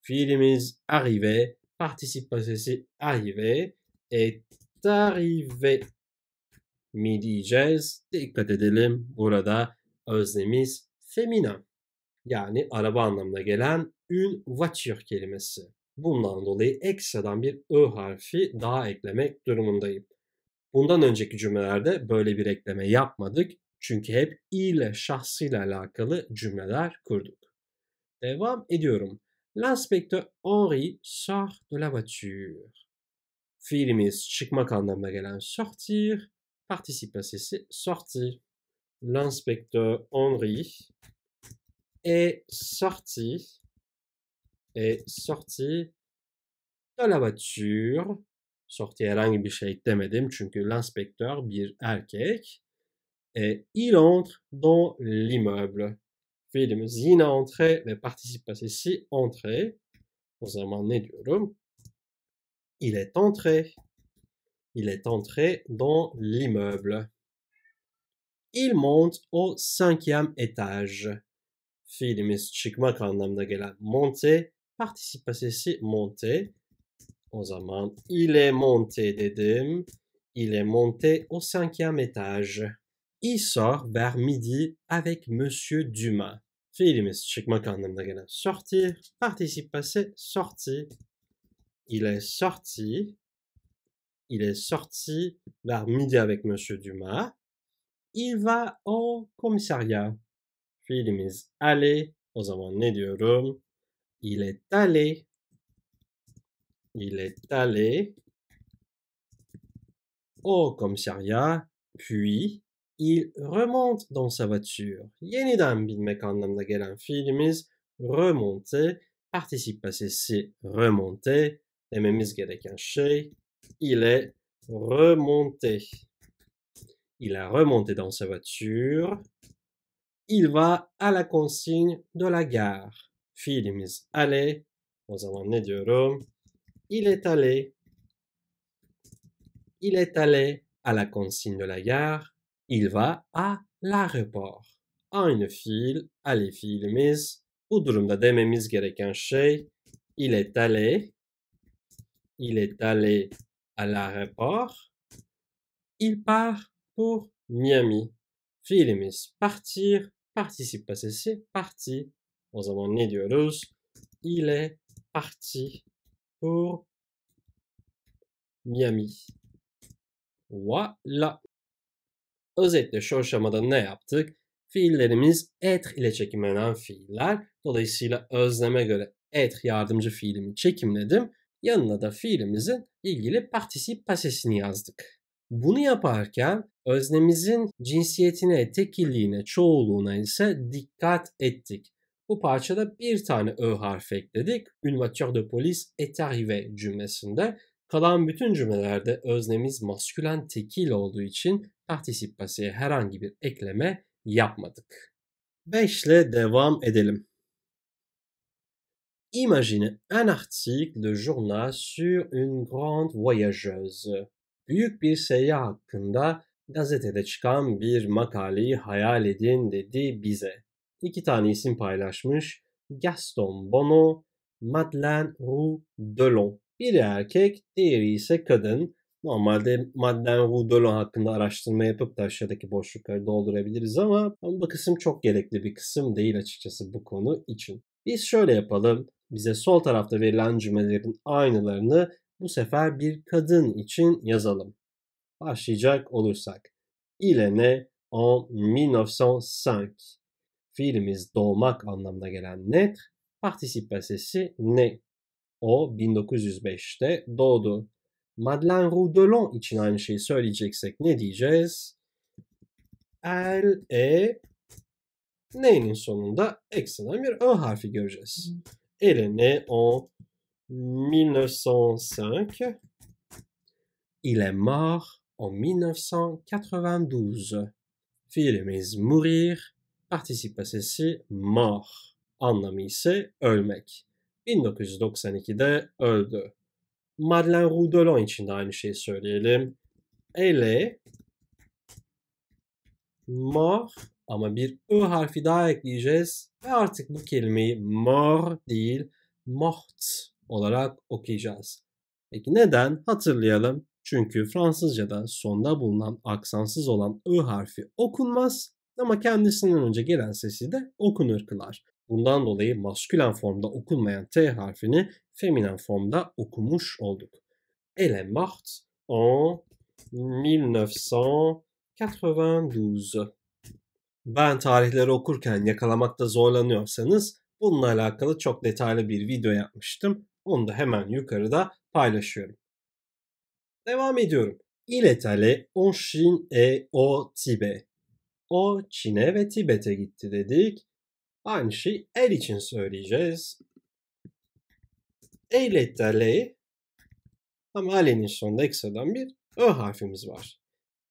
Fiilimiz arrivé, participe passé arrivé, est arrivé. Mi diyeceğiz. Dikkat edelim. Burada öznemiz feminin. Yani araba anlamına gelen une voiture kelimesi. Bundan dolayı ekstradan bir ö harfi daha eklemek durumundayım. Bundan önceki cümlelerde böyle bir ekleme yapmadık. Çünkü hep ile şahsıyla alakalı cümleler kurduk. Devam ediyorum. L'inspecteur Henri sort de la voiture. Fiilimiz çıkmak anlamına gelen sortir, participe passé sortir. L'inspecteur Henri est sorti, est sorti de la voiture. Sorti herhangi bir şey demedim çünkü l'inspecteur bir erkek. Et il entre dans l'immeuble. Fiilimiz yine entrer ve participe passé entrer. O zaman ne diyorum? Il est entré. Il est entré dans l'immeuble. Il monte au cinquième étage. Fiilimiz çıkmak anlamına gelen monter, participe passé monter. O zaman il est monté dedim. Il est monté au cinquième étage. Il sort vers midi avec Monsieur Dumas. Fiilimiz çıkmak anlamına gelen sortir, participe passé sorti. Il est sorti. Il est sorti vers midi avec Monsieur Dumas. Il va au commissariat. Fiilimiz aller. O zaman ne diyorum? Il est allé. Il est allé au commissariat. Puis il remonte dans sa voiture. Yeniden binmek anlamına gelen fiilimiz remonter. Participe passé remonter. Dememiz gereken şey il est remonté. Il a remonté dans sa voiture. Il va à la consigne de la gare. Fiilimiz aller. O zaman ne diyorum? Il est allé. Il est allé à la consigne de la gare. Il va à l'aéroport. Aynı fiil, aller fiilimiz. Bu durumda dememiz gereken şey il est allé. Il est allé à l'aéroport. Il part pour Miami. Fiilimiz partir. Participe passé parti. O zaman ne diyoruz? Il est parti pour Miami. Voilà. Özetle şu aşamada ne yaptık? Fiillerimiz être ile çekimlenen fiiller. Dolayısıyla özneme göre être yardımcı fiilimi çekimledim. Yanına da fiilimizin ilgili participe passé'sini yazdık. Bunu yaparken öznemizin cinsiyetine, tekilliğine, çoğulluğuna ise dikkat ettik. Bu parçada bir tane ö harfi ekledik. Une voiture de police est arrivée cümlesinde. Kalan bütün cümlelerde öznemiz maskülen tekil olduğu için participe passé'ye herhangi bir ekleme yapmadık. beş ile devam edelim. Imaginez un article de journal sur une grande voyageuse. Büyük bir seyyah hakkında gazetede çıkan bir makaleyi hayal edin dedi bize. İki tane isim paylaşmış. Gaston Bono, Madeleine Roux-Delon. Biri erkek, diğeri ise kadın. Normalde Madeleine Roux-Delon hakkında araştırma yapıp da aşağıdaki boşlukları doldurabiliriz ama bu kısım çok gerekli bir kısım değil açıkçası bu konu için. Biz şöyle yapalım. Bize sol tarafta verilen cümlelerin aynılarını bu sefer bir kadın için yazalım. Başlayacak olursak. Il est né en bin dokuz yüz beş. Fiilimiz doğmak anlamına gelen naître. Participe passé né. O bin dokuz yüz beşte doğdu. Madeleine Roux-Delon için aynı şeyi söyleyeceksek ne diyeceğiz? Elle est. Neyin sonunda eksilen bir ö harfi göreceğiz. Elle est née en bin dokuz yüz beş. Il est mort en bin dokuz yüz doksan dokuz. Fiilimiz mourir. Participe passé mort. Anlamı ise ölmek. bin dokuz yüz doksan ikide öldü. Madeleine Roux-Delon için de aynı şeyi söyleyelim. Elle est mort. Ama bir ö harfi daha ekleyeceğiz ve artık bu kelimeyi mort değil mort olarak okuyacağız. Peki neden? Hatırlayalım. Çünkü Fransızca'da sonda bulunan aksansız olan ö harfi okunmaz ama kendisinden önce gelen sesi de okunur kılar. Bundan dolayı maskülen formda okunmayan t harfini feminen formda okumuş olduk. Elle est morte en bin dokuz yüz doksan dokuz. ben tarihleri okurken yakalamakta zorlanıyorsanız bununla alakalı çok detaylı bir video yapmıştım. Onu da hemen yukarıda paylaşıyorum. Devam ediyorum. Il est allé en Chine et au Tibet. O Çin'e ve Tibet'e gitti dedik. Aynı şey el için söyleyeceğiz. Il est allé, ama ale'nin sonunda ekstradan bir ö harfimiz var.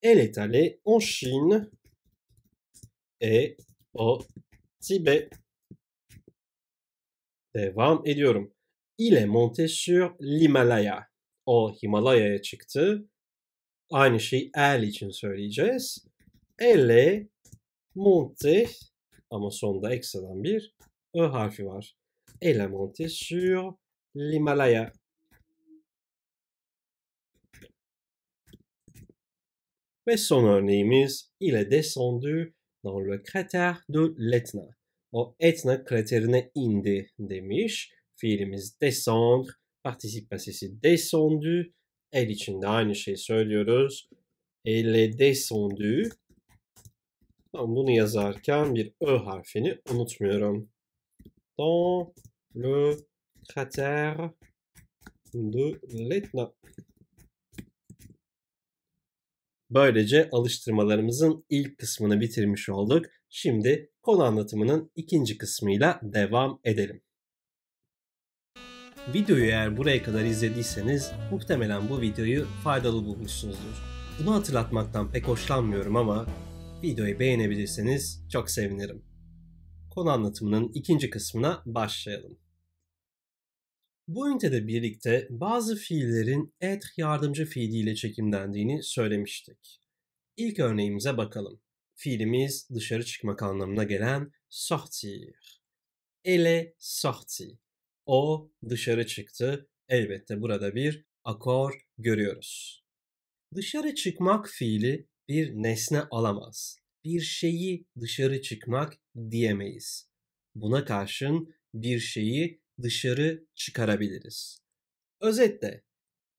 Il est allé en Chine et au Tibet. Devam ediyorum. Il est monté sur l'Himalaya. O Himalaya'ya çıktı. Aynı şeyi el için söyleyeceğiz. Elle est montée, ama sonda ekstradan bir ö harfi var. Elle est montée sur l'Himalaya. Ve son örneğimiz, il est descendu dans le cratère de l'Etna. O Etna kraterine indi demiş. Fiilimiz descendre, participe passé descendu. El için de aynı şeyi söylüyoruz. Elle est descendu. Bunu yazarken bir ö harfini unutmuyorum. Dans le cratère de l'Etna. Böylece alıştırmalarımızın ilk kısmını bitirmiş olduk. Şimdi konu anlatımının ikinci kısmıyla devam edelim. Videoyu eğer buraya kadar izlediyseniz muhtemelen bu videoyu faydalı bulmuşsunuzdur. Bunu hatırlatmaktan pek hoşlanmıyorum ama videoyu beğenebilirseniz çok sevinirim. Konu anlatımının ikinci kısmına başlayalım. Bu ünitede birlikte bazı fiillerin être yardımcı fiiliyle çekimlendiğini söylemiştik. İlk örneğimize bakalım. Fiilimiz dışarı çıkmak anlamına gelen sortir. Elle est sortie. O dışarı çıktı. Elbette burada bir akor görüyoruz. Dışarı çıkmak fiili bir nesne alamaz. Bir şeyi dışarı çıkmak diyemeyiz. Buna karşın bir şeyi dışarı çıkarabiliriz. Özetle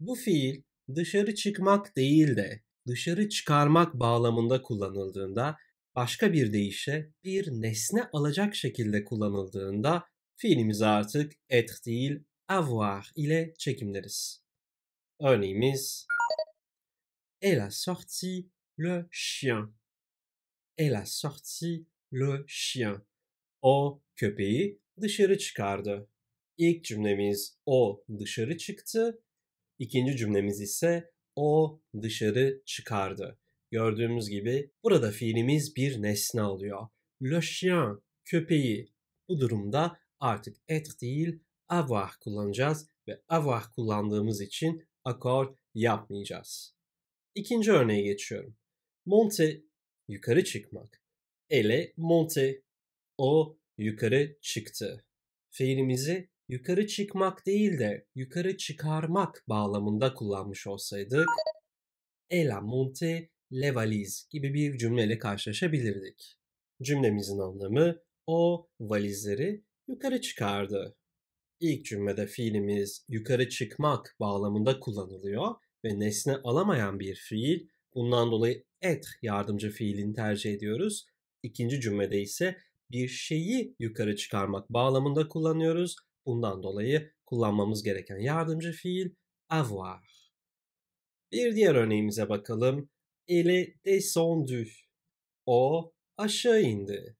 bu fiil dışarı çıkmak değil de dışarı çıkarmak bağlamında kullanıldığında, başka bir deyişle bir nesne alacak şekilde kullanıldığında fiilimizi artık être değil avoir ile çekimleriz. Örneğimiz: Elle a sorti le chien. Elle a sorti le chien. O köpeği dışarı çıkardı. İlk cümlemiz o dışarı çıktı. İkinci cümlemiz ise o dışarı çıkardı. Gördüğümüz gibi burada fiilimiz bir nesne alıyor. Le chien, köpeği. Bu durumda artık être değil avoir kullanacağız ve avoir kullandığımız için akor yapmayacağız. İkinci örneğe geçiyorum. Monter, yukarı çıkmak. Elle est montée. O yukarı çıktı. Fiilimizi yukarı çıkmak değil de yukarı çıkarmak bağlamında kullanmış olsaydık, Elle a monté les valises gibi bir cümleyle karşılaşabilirdik. Cümlemizin anlamı o valizleri yukarı çıkardı. İlk cümlede fiilimiz yukarı çıkmak bağlamında kullanılıyor ve nesne alamayan bir fiil. Bundan dolayı être yardımcı fiilini tercih ediyoruz. İkinci cümlede ise bir şeyi yukarı çıkarmak bağlamında kullanıyoruz. Bundan dolayı kullanmamız gereken yardımcı fiil avoir. Bir diğer örneğimize bakalım. Elle est descendue. O aşağı indi.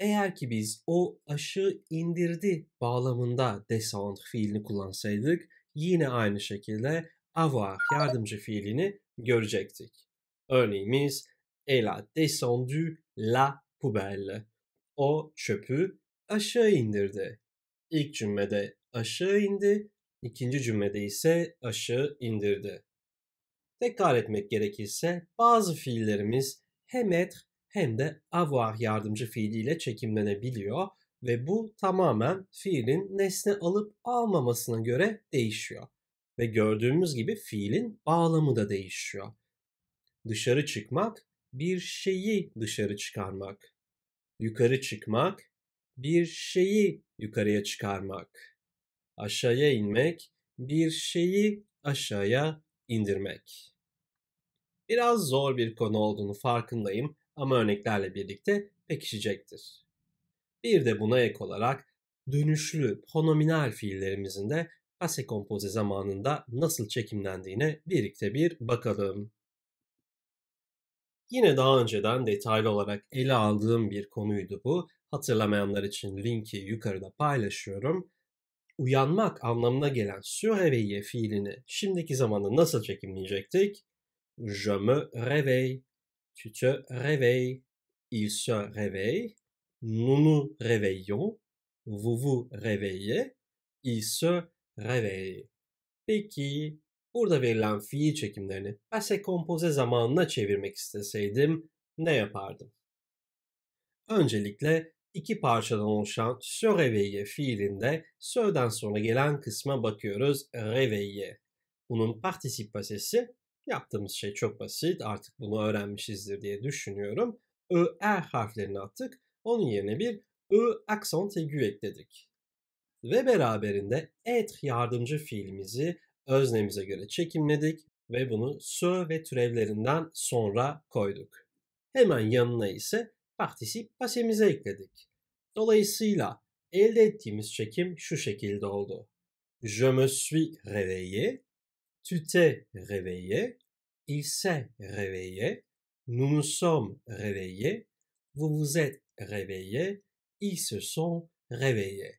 Eğer ki biz o aşağı indirdi bağlamında descendre fiilini kullansaydık yine aynı şekilde avoir yardımcı fiilini görecektik. Örneğimiz: Elle a descendu la poubelle. O çöpü aşağı indirdi. İlk cümlede aşağı indi, ikinci cümlede ise aşağı indirdi. Tekrar etmek gerekirse bazı fiillerimiz hem être hem de avoir yardımcı fiiliyle çekimlenebiliyor ve bu tamamen fiilin nesne alıp almamasına göre değişiyor. Ve gördüğümüz gibi fiilin bağlamı da değişiyor. Dışarı çıkmak, bir şeyi dışarı çıkarmak. Yukarı çıkmak, bir şeyi yukarıya çıkarmak. Aşağıya inmek, bir şeyi aşağıya indirmek. Biraz zor bir konu olduğunu farkındayım ama örneklerle birlikte pekişecektir. Bir de buna ek olarak dönüşlü pronominal fiillerimizin de passé composé zamanında nasıl çekimlendiğine birlikte bir bakalım. Yine daha önceden detaylı olarak ele aldığım bir konuydu bu. Hatırlamayanlar için linki yukarıda paylaşıyorum. Uyanmak anlamına gelen se réveiller fiilini şimdiki zamanda nasıl çekimleyecektik? Je me réveille, tu te réveilles, il se réveille, nous nous réveillons, vous vous réveillez, il se réveille. Peki, burada verilen fiil çekimlerini passé composé zamanına çevirmek isteseydim ne yapardım? Öncelikle iki parçadan oluşan se réveiller fiilinde se'den sonra gelen kısma bakıyoruz, réveiller. Bunun participe passé'si. Yaptığımız şey çok basit, artık bunu öğrenmişizdir diye düşünüyorum. Er harflerini attık, onun yerine bir ö accent aigu ekledik. Ve beraberinde être yardımcı fiilimizi öznemize göre çekimledik ve bunu se ve türevlerinden sonra koyduk. Hemen yanına ise participe passé'mizi ekledik. Dolayısıyla elde ettiğimiz çekim şu şekilde oldu. Je me suis réveillé, tu t'es réveillé, il s'est réveillé, nous nous sommes réveillés, vous vous êtes réveillés, ils se sont réveillés.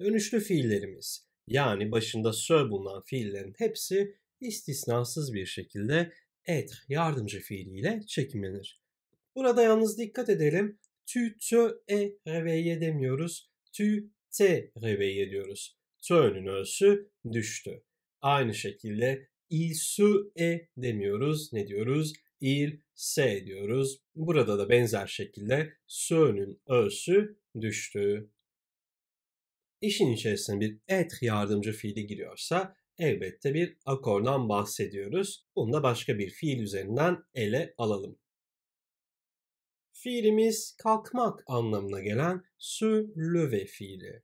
Dönüşlü fiillerimiz, yani başında se bulunan fiillerin hepsi istisnasız bir şekilde être yardımcı fiiliyle çekimlenir. Burada yalnız dikkat edelim, tu te réveillé demiyoruz, tu t'es réveillé diyoruz. T'nün ö'sü düştü. Aynı şekilde il se est demiyoruz. Ne diyoruz? Il se diyoruz. Burada da benzer şekilde se'nün ö'sü düştü. İşin içerisine bir être yardımcı fiili giriyorsa elbette bir akordan bahsediyoruz. Bunu da başka bir fiil üzerinden ele alalım. Fiilimiz kalkmak anlamına gelen se lever fiili.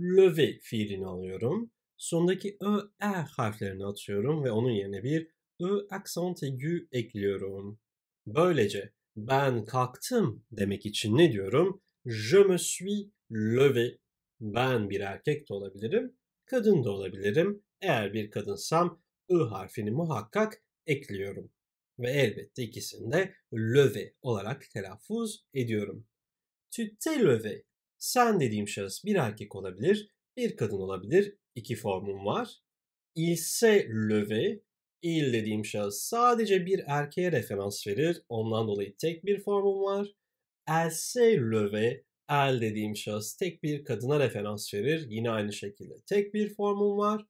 Lever fiilini alıyorum. Sondaki er harflerini atıyorum ve onun yerine bir ö accent aigu ekliyorum. Böylece ben kalktım demek için ne diyorum? Je me suis levé. Ben bir erkek de olabilirim, kadın da olabilirim. Eğer bir kadınsam ö harfini muhakkak ekliyorum. Ve elbette ikisini de levé olarak telaffuz ediyorum. Tu t'es levé. Sen dediğim şahıs bir erkek olabilir, bir kadın olabilir. İki formum var. Il s'est levé. Il dediğim şahıs sadece bir erkeğe referans verir. Ondan dolayı tek bir formum var. Elle s'est levée. Elle dediğim şahıs tek bir kadına referans verir. Yine aynı şekilde tek bir formum var.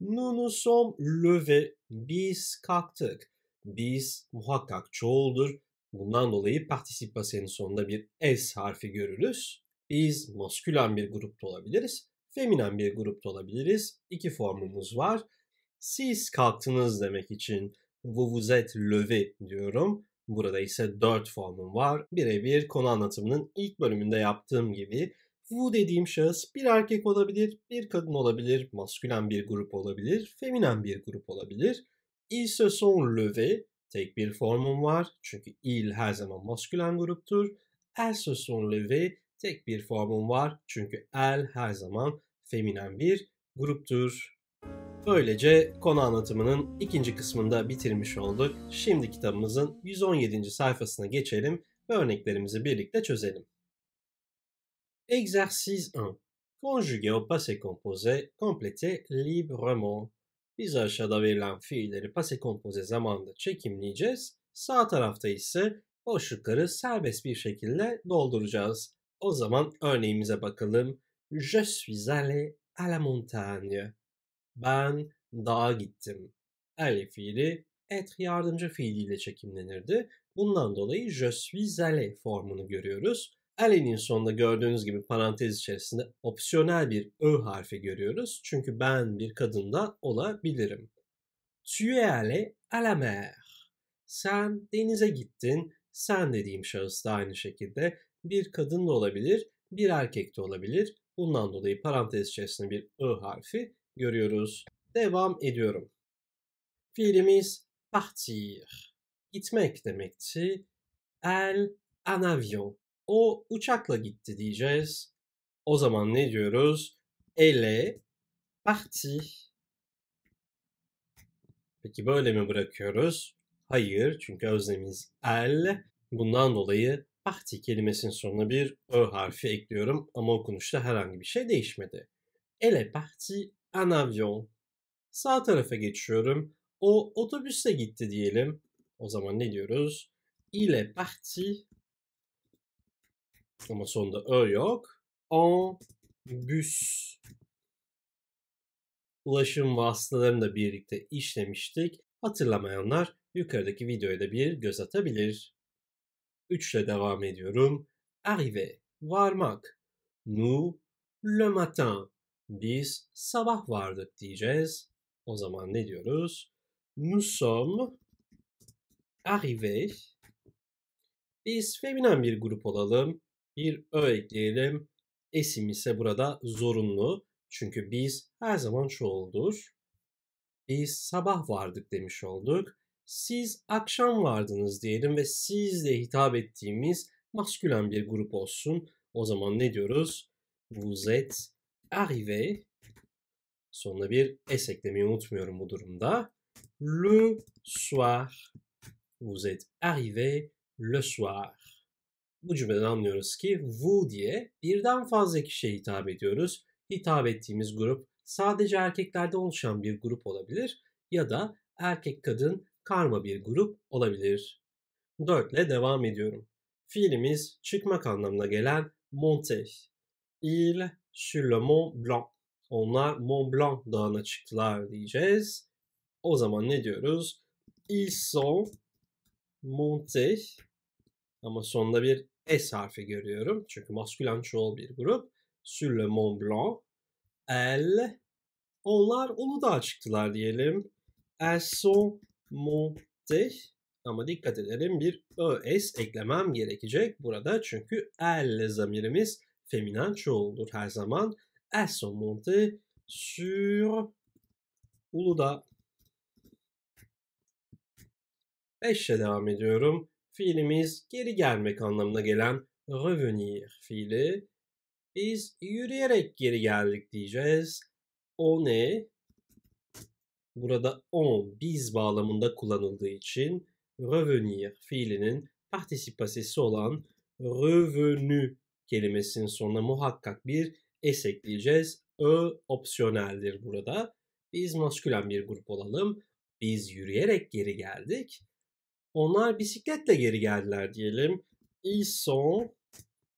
Nous nous sommes levés. Biz kalktık. Biz muhakkak çoğuldur. Bundan dolayı participe passé'nin sonunda bir s harfi görürüz. Biz maskülen bir grupta olabiliriz. Feminen bir grupta olabiliriz. İki formumuz var. Siz kalktınız demek için vous vous êtes levé diyorum. Burada ise dört formum var. Birebir konu anlatımının ilk bölümünde yaptığım gibi vous dediğim şahıs bir erkek olabilir, bir kadın olabilir, maskülen bir grup olabilir, feminen bir grup olabilir. Ils se sont levés. Tek bir formum var. Çünkü il her zaman maskülen gruptur. Elles se sont levées. Tek bir formum var çünkü el her zaman feminen bir gruptur. Böylece konu anlatımının ikinci kısmında bitirmiş olduk. Şimdi kitabımızın yüz on yedinci sayfasına geçelim ve örneklerimizi birlikte çözelim. Exercice bir. Conjuguer au passé composé, complétez librement. Biz aşağıda verilen fiilleri passé composé zamanında çekimleyeceğiz. Sağ tarafta ise boşlukları serbest bir şekilde dolduracağız. O zaman örneğimize bakalım. Je suis allé à la montagne. Ben dağa gittim. Allé fiili être yardımcı fiiliyle çekimlenirdi. Bundan dolayı je suis allé formunu görüyoruz. Allé'nin sonunda gördüğünüz gibi parantez içerisinde opsiyonel bir ö harfi görüyoruz. Çünkü ben bir kadın da olabilirim. Tu es allé à la mer. Sen denize gittin. Sen dediğim şahıs da aynı şekilde bir kadın da olabilir, bir erkek de olabilir. Bundan dolayı parantez içerisinde bir ö harfi görüyoruz. Devam ediyorum. Fiilimiz partir. Gitmek demekti. elle en avion. O uçakla gitti diyeceğiz. O zaman ne diyoruz? Elle est parti. Peki böyle mi bırakıyoruz? Hayır, çünkü öznemiz elle. Bundan dolayı parti kelimesinin sonuna bir ö harfi ekliyorum ama okunuşta herhangi bir şey değişmedi. Elle est partie en avion. Sağ tarafa geçiyorum. O otobüsle gitti diyelim. O zaman ne diyoruz? Il est parti. Ama sonunda ö yok. En bus. Ulaşım vasıtalarını da birlikte işlemiştik. Hatırlamayanlar yukarıdaki videoya da bir göz atabilir. üç ile devam ediyorum. Arrivé, varmak. Nous, le matin. Biz sabah vardık diyeceğiz. O zaman ne diyoruz? Nous sommes arrivés. Biz feminen bir grup olalım. Bir ö ekleyelim. Esim ise burada zorunlu. Çünkü biz her zaman çoğuldur. Biz sabah vardık demiş olduk. Siz akşam vardınız diyelim ve sizle hitap ettiğimiz maskülen bir grup olsun. O zaman ne diyoruz? Vous êtes arrivés. Sonuna bir es eklemeyi unutmuyorum bu durumda. Le soir. Vous êtes arrivés le soir. Bu cümleden anlıyoruz ki vous diye birden fazla kişiye hitap ediyoruz. Hitap ettiğimiz grup sadece erkeklerde oluşan bir grup olabilir ya da erkek kadın karma bir grup olabilir. dört ile devam ediyorum. Fiilimiz çıkmak anlamına gelen monter. Il sur le Mont Blanc. Onlar Mont Blanc dağına çıktılar diyeceğiz. O zaman ne diyoruz? Ils sont montés. Ama sonunda bir S harfi görüyorum. Çünkü maskülen çoğul bir grup. Sur le Mont Blanc. Elle. Onlar Uludağ'a çıktılar diyelim. Elles sont montés. Ama dikkat edelim, bir es eklemem gerekecek burada. Çünkü elle zamirimiz feminen çoğuldur her zaman. Elles sont montées sur Uludağ. beşe devam ediyorum. Fiilimiz geri gelmek anlamına gelen revenir fiili. Biz yürüyerek geri geldik diyeceğiz. On est. Burada on biz bağlamında kullanıldığı için revenir fiilinin participe passé'si olan revenu kelimesinin sonuna muhakkak bir es ekleyeceğiz. Ö opsiyoneldir burada. Biz maskülen bir grup olalım. Biz yürüyerek geri geldik. Onlar bisikletle geri geldiler diyelim. Ils sont.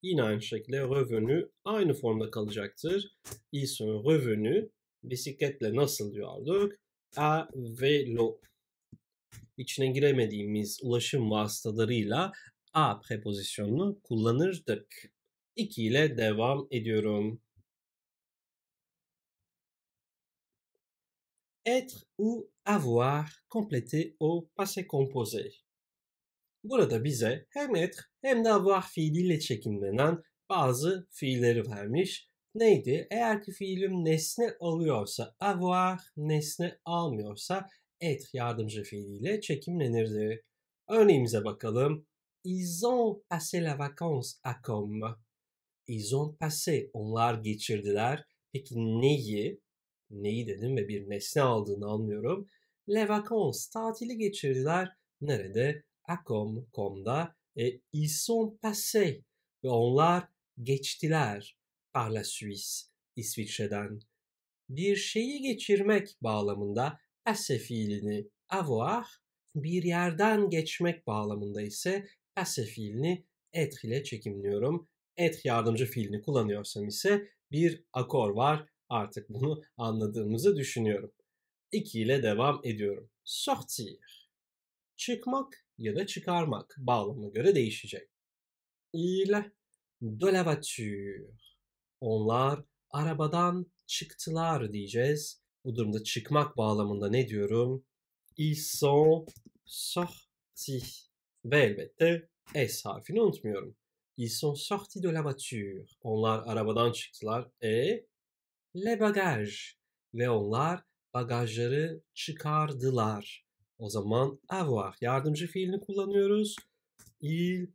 Yine aynı şekilde revenus aynı formda kalacaktır. Ils sont revenus. Bisikletle nasıl diyorduk? A vélo. İçine giremediğimiz ulaşım vasıtalarıyla a prepozisyonunu kullanırdık. iki ile devam ediyorum. Être ou avoir complété au passé composé. Burada bize hem être hem de avoir fiiliyle çekimlenen bazı fiilleri vermiş. Neydi? Eğer ki fiilim nesne alıyorsa avoir, nesne almıyorsa être yardımcı fiiliyle çekimlenirdi. Örneğimize bakalım. Ils ont passé la vacance à Comme. Ils ont passé. Onlar geçirdiler. Peki neyi? Neyi dedim ve bir nesne aldığını anlıyorum. Les vacances. Tatili geçirdiler. Nerede? À Comme. Comme'da. E, ils sont passés. Ve onlar geçtiler. Par la Suisse. İsviçre'den. Bir şeyi geçirmek bağlamında passé fiilini avoir, bir yerden geçmek bağlamında ise passé fiilini être ile çekimliyorum. Être yardımcı fiilini kullanıyorsam ise bir akor var. Artık bunu anladığımızı düşünüyorum. iki ile devam ediyorum. Sortir. Çıkmak ya da çıkarmak bağlamına göre değişecek. Il de la voiture. Onlar arabadan çıktılar diyeceğiz. Bu durumda çıkmak bağlamında ne diyorum? Ils sont sortis. Ve elbette S harfini unutmuyorum. Ils sont sortis de la voiture. Onlar arabadan çıktılar. E les bagages. Ve onlar bagajları çıkardılar. O zaman avoir yardımcı fiilini kullanıyoruz. Ils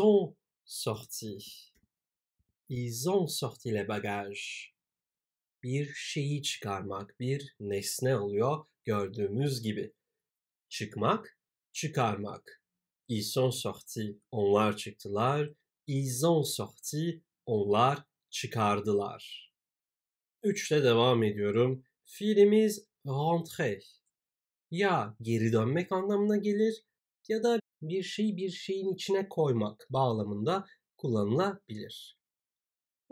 ont sorti. Ils ont sorti les bagages. Bir şeyi çıkarmak, bir nesne oluyor gördüğümüz gibi. Çıkmak, çıkarmak. Ils ont sorti, onlar çıktılar. Ils ont sorti, onlar çıkardılar. Üçle devam ediyorum. Fiilimiz rentrer. Ya geri dönmek anlamına gelir ya da bir şeyi bir şeyin içine koymak bağlamında kullanılabilir.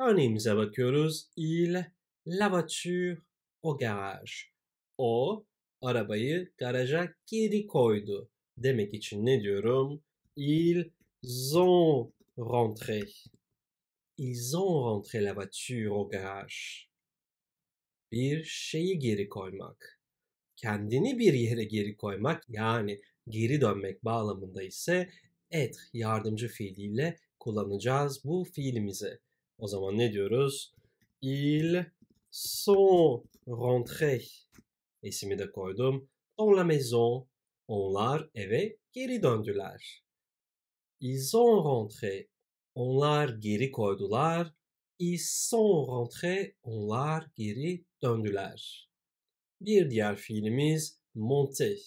Örneğimize bakıyoruz. Il la voiture au garage. O arabayı garaja geri koydu. Demek için ne diyorum? Ils ont rentré. Ils ont rentré la voiture au garage. Bir şeyi geri koymak. Kendini bir yere geri koymak yani geri dönmek bağlamında ise être yardımcı fiiliyle kullanacağız bu fiilimizi. O zaman ne diyoruz? Ils sont rentrés. İsmi de koydum. Dans la maison. Onlar eve geri döndüler. Ils ont rentrés. Onlar geri koydular. Ils sont rentrés. Onlar geri döndüler. Bir diğer fiilimiz monter.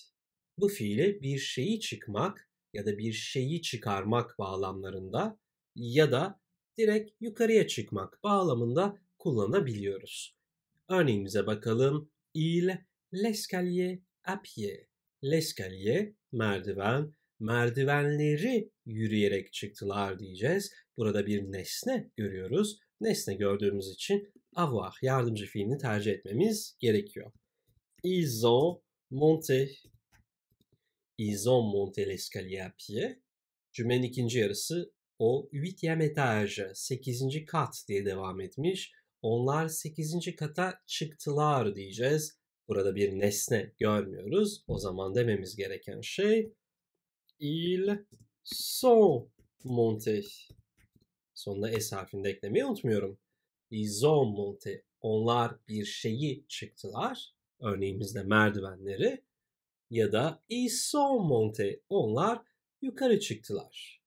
Bu fiile bir şeyi çıkmak ya da bir şeyi çıkarmak bağlamlarında ya da direkt yukarıya çıkmak bağlamında kullanabiliyoruz. Örneğimize bakalım. Il l'escalier à pied. L'escalier merdiven, merdivenleri yürüyerek çıktılar diyeceğiz. Burada bir nesne görüyoruz. Nesne gördüğümüz için avoir yardımcı fiilini tercih etmemiz gerekiyor. Ils ont monté. Ils ont monté l'escalier à pied. Cümlenin ikinci yarısı o huitième étage, sekizinci kat diye devam etmiş. Onlar sekizinci kata çıktılar diyeceğiz. Burada bir nesne görmüyoruz. O zaman dememiz gereken şey ils sont montés. Sonuna S harfini de eklemeyi unutmuyorum. Ils ont monté. Onlar bir şeyi çıktılar. Örneğimizde merdivenleri ya da ils sont montés. Onlar yukarı çıktılar.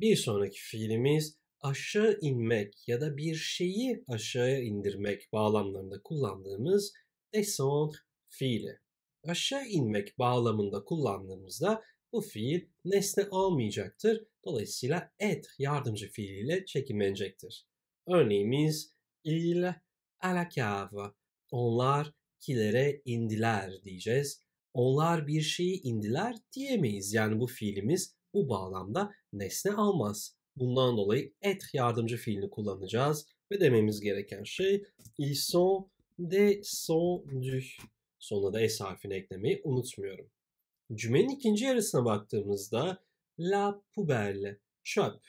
Bir sonraki fiilimiz aşağı inmek ya da bir şeyi aşağıya indirmek bağlamlarında kullandığımız descendre fiili. Aşağı inmek bağlamında kullandığımızda bu fiil nesne almayacaktır. Dolayısıyla être yardımcı fiiliyle çekimlenecektir. Örneğimiz il à la cave. Onlar kilere indiler diyeceğiz. Onlar bir şeyi indiler diyemeyiz. Yani bu fiilimiz bu bağlamda nesne almaz. Bundan dolayı être yardımcı fiilini kullanacağız. Ve dememiz gereken şey ils sont descendus. Sonuna da S harfini eklemeyi unutmuyorum. Cümlenin ikinci yarısına baktığımızda la poubelle, çöp.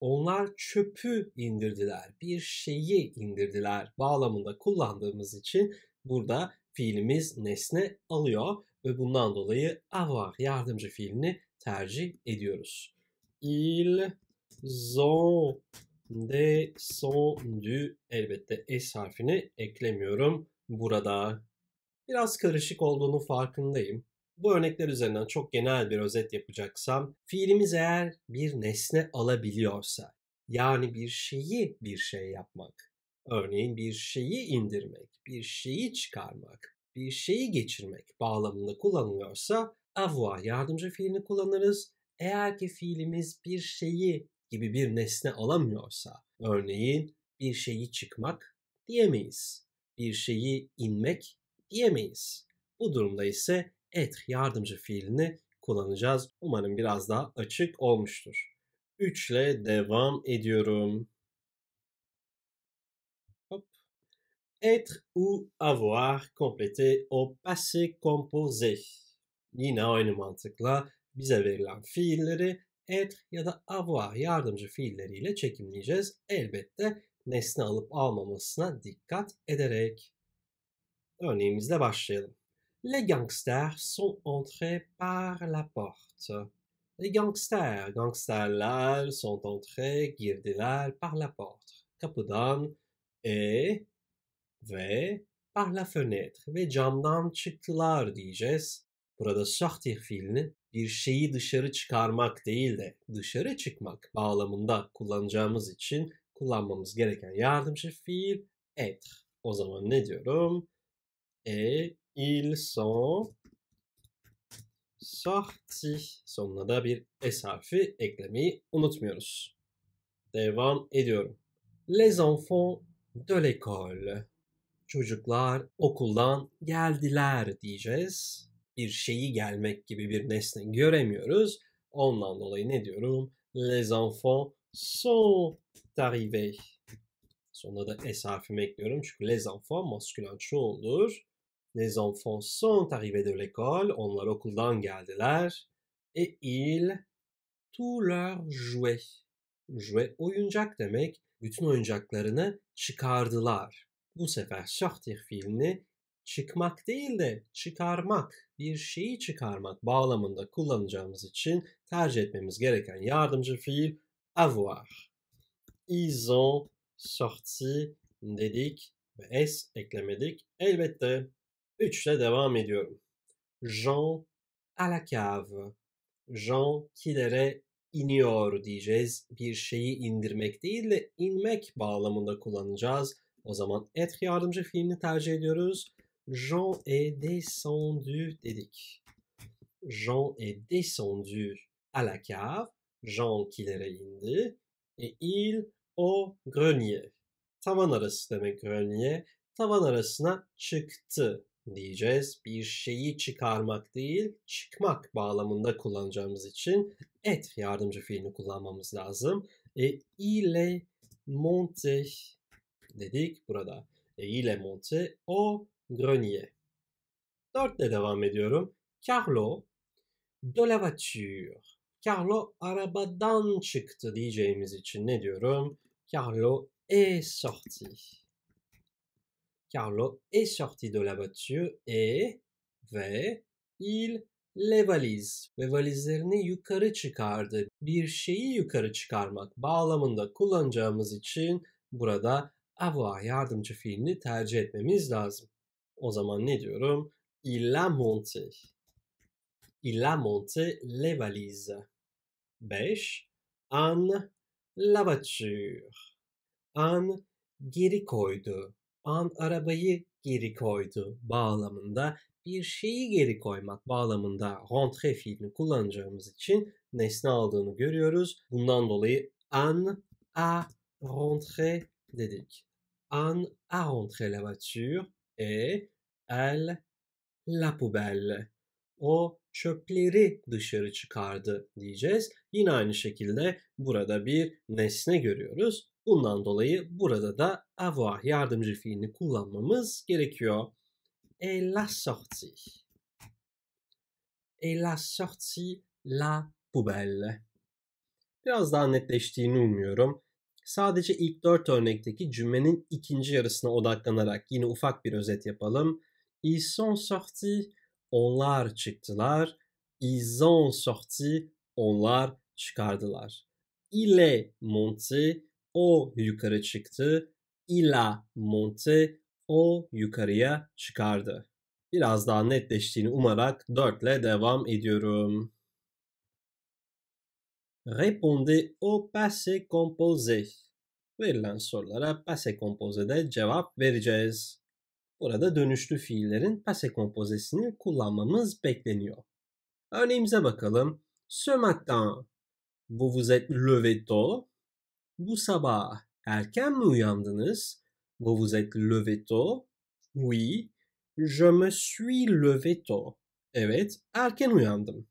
Onlar çöpü indirdiler, bir şeyi indirdiler bağlamında kullandığımız için burada fiilimiz nesne alıyor ve bundan dolayı avoir yardımcı fiilini tercih ediyoruz. Ils ont descendu. Elbette S harfini eklemiyorum burada. Biraz karışık olduğunun farkındayım. Bu örnekler üzerinden çok genel bir özet yapacaksam, fiilimiz eğer bir nesne alabiliyorsa, yani bir şeyi bir şey yapmak, örneğin bir şeyi indirmek, bir şeyi çıkarmak, bir şeyi geçirmek bağlamında kullanılıyorsa, avoir yardımcı fiilini kullanırız. Eğer ki fiilimiz bir şeyi gibi bir nesne alamıyorsa, örneğin bir şeyi çıkmak diyemeyiz, bir şeyi inmek diyemeyiz. Bu durumda ise être yardımcı fiilini kullanacağız. Umarım biraz daha açık olmuştur. Üçle devam ediyorum. Hop. Être ou avoir complété au passé composé. Yine aynı mantıkla bize verilen fiilleri être ya da avoir yardımcı fiilleriyle çekimleyeceğiz. Elbette nesne alıp almamasına dikkat ederek. Örneğimizle başlayalım. Les gangsters sont entrés par la porte. Les gangsters, gangsterler sont entrés, girdiler par la porte. Kapıdan e ve par la fenêtre ve camdan çıktılar diyeceğiz. Burada şahtir fiilini bir şeyi dışarı çıkarmak değil de dışarı çıkmak bağlamında kullanacağımız için kullanmamız gereken yardımcı fiil être. O zaman ne diyorum? Et ils sont sortis. Sonuna da bir s harfi eklemeyi unutmuyoruz. Devam ediyorum. Les enfants de l'école. Çocuklar okuldan geldiler diyeceğiz. Bir şeyi gelmek gibi bir nesne göremiyoruz. Ondan dolayı ne diyorum? Les enfants sont arrivés. Sonuna da S harfimi ekliyorum. Çünkü les enfants maskülen çoğuldur. Les enfants sont arrivés de l'école. Onlar okuldan geldiler. Et ils tous leurs jouets. Jouet oyuncak demek. Bütün oyuncaklarını çıkardılar. Bu sefer sortir fiilini çıkmak değil de çıkarmak, bir şeyi çıkarmak bağlamında kullanacağımız için tercih etmemiz gereken yardımcı fiil avoir. Ils ont sorti dedik ve s eklemedik. Elbette. üç ile devam ediyorum. Jean à la cave. Jean kilere iniyor diyeceğiz. Bir şeyi indirmek değil de inmek bağlamında kullanacağız. O zaman être yardımcı fiilini tercih ediyoruz. Jean est descendu dedik. Jean est descendu à la cave. Jean kilere indi. Et il au grenier. Tavan arası demek grenier. Tavan arasına çıktı diyeceğiz. Bir şeyi çıkarmak değil, çıkmak bağlamında kullanacağımız için être yardımcı fiilini kullanmamız lazım. Et il est monté dedik burada. Et il est monté au grenier. dört ile devam ediyorum. Carlo de la voiture. Carlo arabadan çıktı diyeceğimiz için ne diyorum? Carlo est sorti. Carlo est sorti de la voiture et ve il les valises. Ve valizlerini yukarı çıkardı. Bir şeyi yukarı çıkarmak bağlamında kullanacağımız için burada avoir yardımcı fiilini tercih etmemiz lazım. O zaman ne diyorum? Il a monté. Il a monté les valises. beş. Anne la voiture. Anne geri koydu. An arabayı geri koydu bağlamında, bir şeyi geri koymak bağlamında rentrer fiilini kullanacağımız için nesne aldığını görüyoruz. Bundan dolayı Anne a rentré dedik. Anne a rentré la voiture et elle la poubelle. O çöpleri dışarı çıkardı diyeceğiz. Yine aynı şekilde burada bir nesne görüyoruz. Bundan dolayı burada da avoir yardımcı fiilini kullanmamız gerekiyor. Elle a sorti. Elle a sorti la poubelle. Biraz daha netleştiğini umuyorum. Sadece ilk dört örnekteki cümlenin ikinci yarısına odaklanarak yine ufak bir özet yapalım. Ils sont sortis. Onlar çıktılar. Ils ont sorti. Onlar çıkardılar. Il est monté. O yukarı çıktı. Il a monté. O yukarıya çıkardı. Biraz daha netleştiğini umarak dört ile devam ediyorum. Répondez au passé composé. Verilen sorulara passé composé'de cevap vereceğiz. Burada dönüşlü fiillerin passé composé'sini kullanmamız bekleniyor. Örneğimize bakalım. Ce matin, vous vous êtes levé tôt. Bu sabah erken mi uyandınız? Vous vous êtes levé tôt? Oui, je me suis levé tôt. Evet, erken uyandım.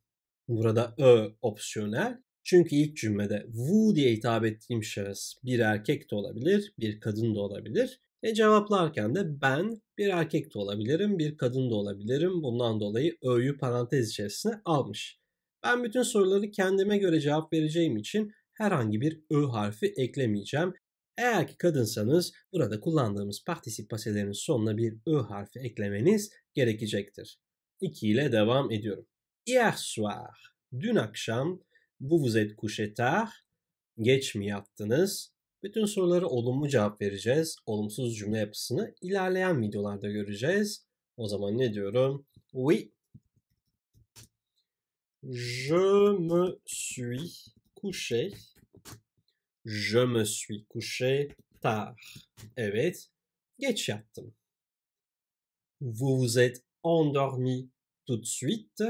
Burada ö opsiyonel. Çünkü ilk cümlede vous diye hitap ettiğim şahıs bir erkek de olabilir, bir kadın da olabilir. E cevaplarken de ben bir erkek de olabilirim, bir kadın da olabilirim. Bundan dolayı ö'yü parantez içerisine almış. Ben bütün soruları kendime göre cevap vereceğim için herhangi bir ö harfi eklemeyeceğim. Eğer ki kadınsanız burada kullandığımız participe pasé'lerin sonuna bir ö harfi eklemeniz gerekecektir. iki ile devam ediyorum. Hier soir, dün akşam, vous vous êtes couché tard, geç mi yattınız? Bütün sorulara olumlu cevap vereceğiz. Olumsuz cümle yapısını ilerleyen videolarda göreceğiz. O zaman ne diyorum? Oui, Je me suis couché. Je me suis couché tard. Evet, geç yattım. Vous vous êtes endormi tout de suite.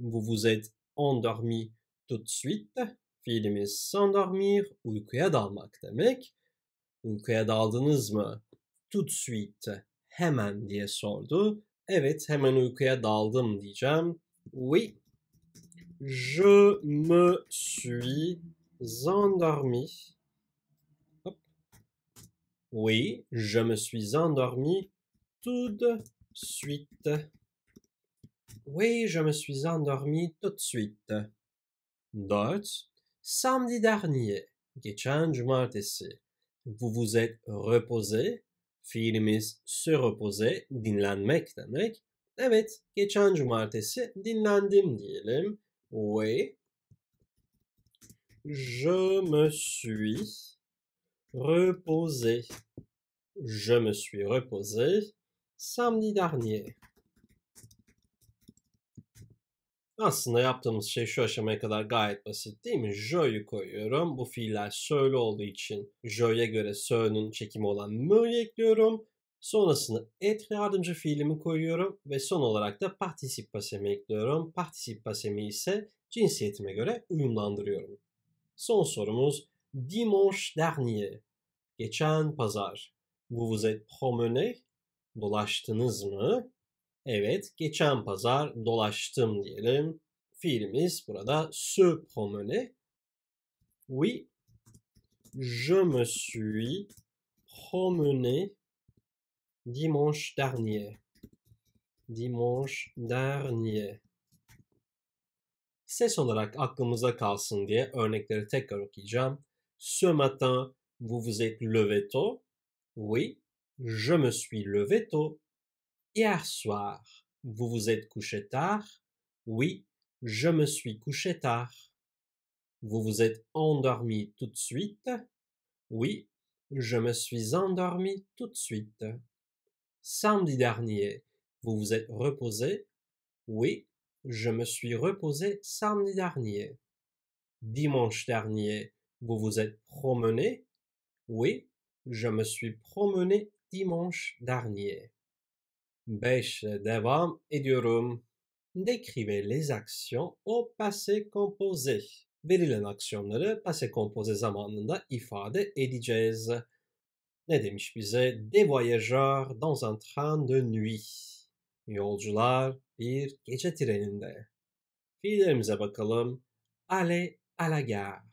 Vous vous êtes endormi tout de suite. Fiilimiz s'endormir, uykuya dalmak demek. Uykuya daldınız mı? Tout de suite, hemen diye sordu. Evet, hemen uykuya daldım diyeceğim. Oui. Je me suis endormi. Hop. Oui, je me suis endormi tout de suite. Oui, je me suis endormi tout de suite. Dört. Samedi dernier, geçen cumartesi. Vous vous êtes reposé. Fiilimiz se reposer, dinlenmek demek. Evet, geçen cumartesi dinlendim diyelim. Oui. Je me suis reposé. Je me suis reposé samedi dernier. Aslında yaptığımız şey şu aşamaya kadar gayet basit değil mi? J'yi koyuyorum. Bu fiiller söyle olduğu için j'ye göre sö'nün çekimi olan me'yi ekliyorum. Sonrasında être yardımcı fiilimi koyuyorum ve son olarak da participe passé'mi ekliyorum. Participe passé'mi ise cinsiyetime göre uyumlandırıyorum. Son sorumuz dimanche dernier. Geçen pazar. Vous vous êtes promené? Dolaştınız mı? Evet, geçen pazar dolaştım diyelim. Fiilimiz burada se promener. Oui, je me suis promené dimanche dernier. Dimanche dernier. Ses olarak aklımıza kalsın diye örnekleri tekrar okuyacağım. Ce matin, vous vous êtes levé tôt. Oui, je me suis levé tôt. Hier soir, vous vous êtes couché tard? Oui, je me suis couché tard. Vous vous êtes endormi tout de suite? Oui, je me suis endormi tout de suite. Samedi dernier, vous vous êtes reposé? Oui, je me suis reposé samedi dernier. Dimanche dernier, vous vous êtes promené? Oui, je me suis promené dimanche dernier. beş ile devam ediyorum. Décrivez les actions au passé composé. Verilen aksiyonları passé composé zamanında ifade edeceğiz. Ne demiş bize? Des voyageurs dans un train de nuit. Yolcular bir gece treninde. Fiillerimize bakalım. Aller à la gare.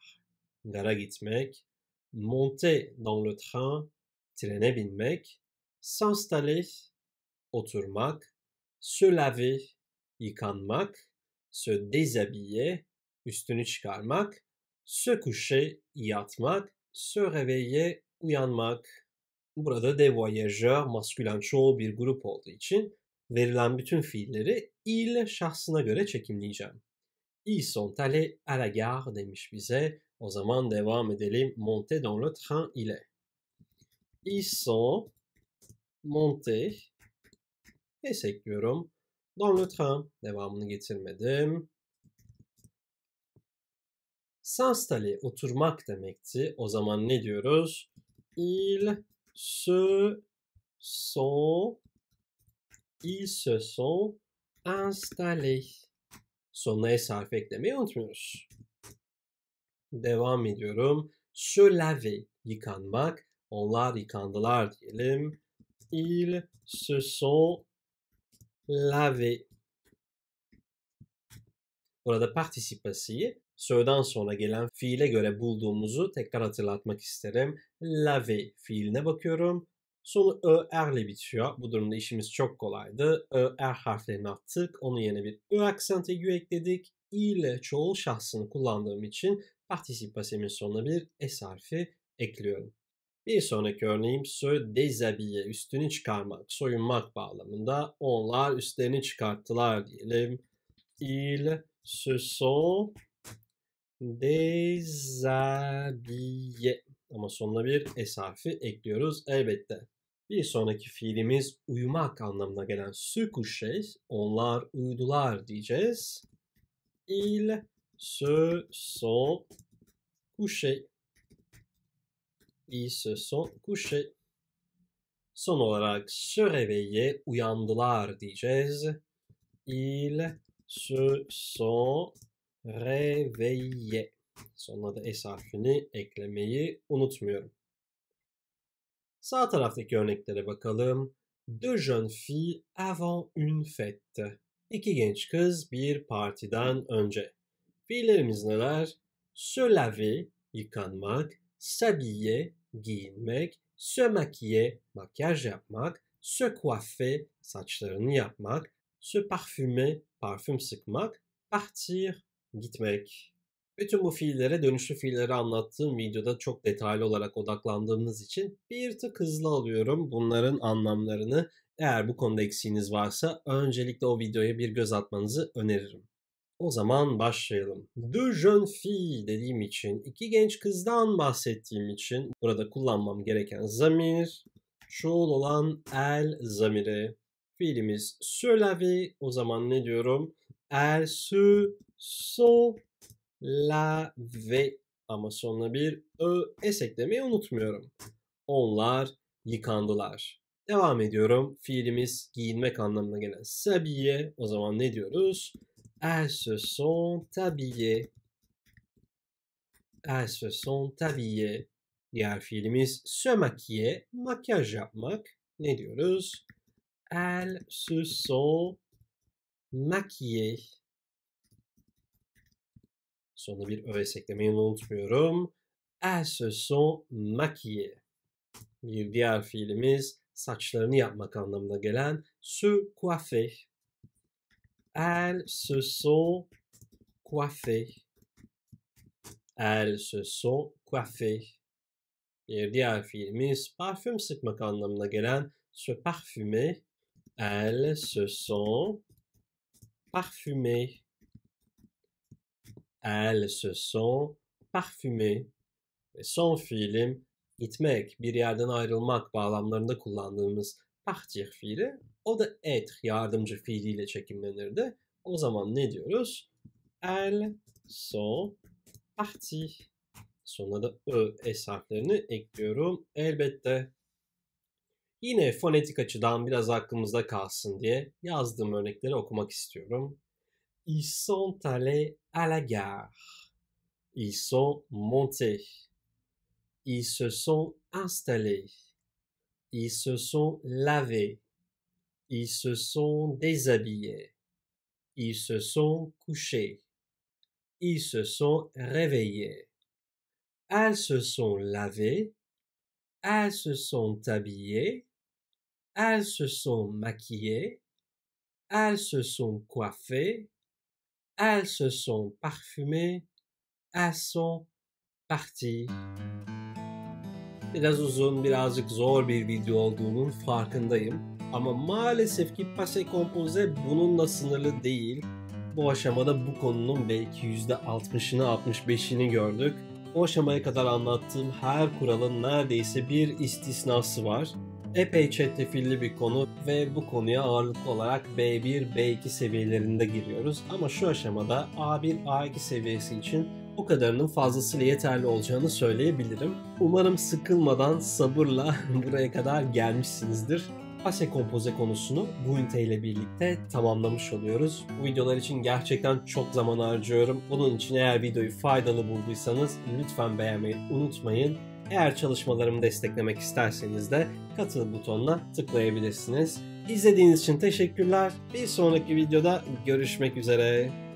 Gara gitmek. Monter dans le train. Trene binmek. S'installer. Oturmak, se laver, yıkanmak, se déshabiller, üstünü çıkarmak, se coucher, yatmak, se réveiller, uyanmak. Burada de voyageur maskülen çoğul bir grup olduğu için verilen bütün fiilleri il şahsına göre çekimleyeceğim. Ils sont allés à la gare demiş bize. O zaman devam edelim. Monter dans le train ile. Ils sont montés. Es ekliyorum. Dans le train. Devamını getirmedim. S'installer, oturmak demekti. O zaman ne diyoruz? Ils se sont, ils se sont installés. Sonuna es harfi eklemeyi unutmuyoruz. Devam ediyorum. Se laver, yıkanmak. Onlar yıkandılar diyelim. Ils se sont laver. Burada participe passé'yi sö'den sonra gelen fiile göre bulduğumuzu tekrar hatırlatmak isterim. Laver fiiline bakıyorum. Sonu er ile bitiyor. Bu durumda işimiz çok kolaydı. Er harflerini attık. Onun yerine bir ö aksent aigü ekledik. İ ile çoğul şahsını kullandığım için participe passé'min sonuna bir es harfi ekliyorum. Bir sonraki örneğim se déshabiller, üstünü çıkarmak, soyunmak bağlamında onlar üstlerini çıkarttılar diyelim. Ils se sont déshabillés. Ama sonuna bir es harfi ekliyoruz elbette. Bir sonraki fiilimiz uyumak anlamına gelen se coucher, onlar uyudular diyeceğiz. Ils se sont couchés. Ils se sont couchés. Son olarak se réveiller, uyandılar diyeceğiz. Ils se sont réveillés. Sonuna da S harfini eklemeyi unutmuyorum. Sağ taraftaki örneklere bakalım. Deux jeunes filles avant une fête. İki genç kız bir partiden önce. Fiillerimiz neler? Se laver, yıkanmak, s'habiller, giyinmek, se maquiller, makyaj yapmak, se coiffer, saçlarını yapmak, se parfumer, parfüm sıkmak, partir, gitmek. Bütün bu fiillere, dönüşlü fiilleri anlattığım videoda çok detaylı olarak odaklandığımız için bir tık hızlı alıyorum bunların anlamlarını. Eğer bu konuda eksiğiniz varsa öncelikle o videoya bir göz atmanızı öneririm. O zaman başlayalım. Deux jeunes filles dediğim için, iki genç kızdan bahsettiğim için burada kullanmam gereken zamir, çoğul olan el zamiri. Fiilimiz se laver, o zaman ne diyorum? Elles se sont lavées. Ama sonuna bir ö es eklemeyi unutmuyorum. Onlar yıkandılar. Devam ediyorum. Fiilimiz giyinmek anlamına gelen s'habiller. O zaman ne diyoruz? Elles se sont habillées. Elles se sont habillées. Diğer fiilimiz se maquiller, makyaj yapmak. Ne diyoruz? Elles se sont maquillées. Sonra bir öğes eklemeyi unutmuyorum. Elles se sont maquillées. Bir diğer fiilimiz saçlarını yapmak anlamına gelen se coiffer. Elles se sont coiffées. Elles se sont coiffées. Bir diğer fiilimiz parfüm sıkmak anlamına gelen se parfumer. Elles se sont parfumées. Elles se sont parfumées. Ve son fiilim gitmek, bir yerden ayrılmak bağlamlarında kullandığımız partir fiili. O da être yardımcı fiiliyle çekimlenirdi. O zaman ne diyoruz? Elles sont parties. Sonra da ö, s harflerini ekliyorum. Elbette. Yine fonetik açıdan biraz aklımızda kalsın diye yazdığım örnekleri okumak istiyorum. Ils sont allés à la gare. Ils sont montés. Ils se sont installés. Ils se sont lavés. Ils se sont déshabillés. Ils se sont couchés. Ils se sont réveillés. Elles se sont lavées. Elles se sont habillées. Elles se sont maquillées. Elles se sont coiffées. Elles se sont parfumées. Elles sont parties. Biraz uzun, birazcık zor bir video olduğunun farkındayım. Ama maalesef ki passé composé bununla sınırlı değil. Bu aşamada bu konunun belki yüzde altmışını altmış beşini gördük. Bu aşamaya kadar anlattığım her kuralın neredeyse bir istisnası var. Epey çetrefilli bir konu ve bu konuya ağırlıklı olarak B bir B iki seviyelerinde giriyoruz. Ama şu aşamada A bir A iki seviyesi için bu kadarının fazlasıyla yeterli olacağını söyleyebilirim. Umarım sıkılmadan sabırla buraya kadar gelmişsinizdir. Passé composé konusunu bu üniteyle birlikte tamamlamış oluyoruz. Bu videolar için gerçekten çok zaman harcıyorum. Bunun için eğer videoyu faydalı bulduysanız lütfen beğenmeyi unutmayın. Eğer çalışmalarımı desteklemek isterseniz de katıl butonuna tıklayabilirsiniz. İzlediğiniz için teşekkürler. Bir sonraki videoda görüşmek üzere.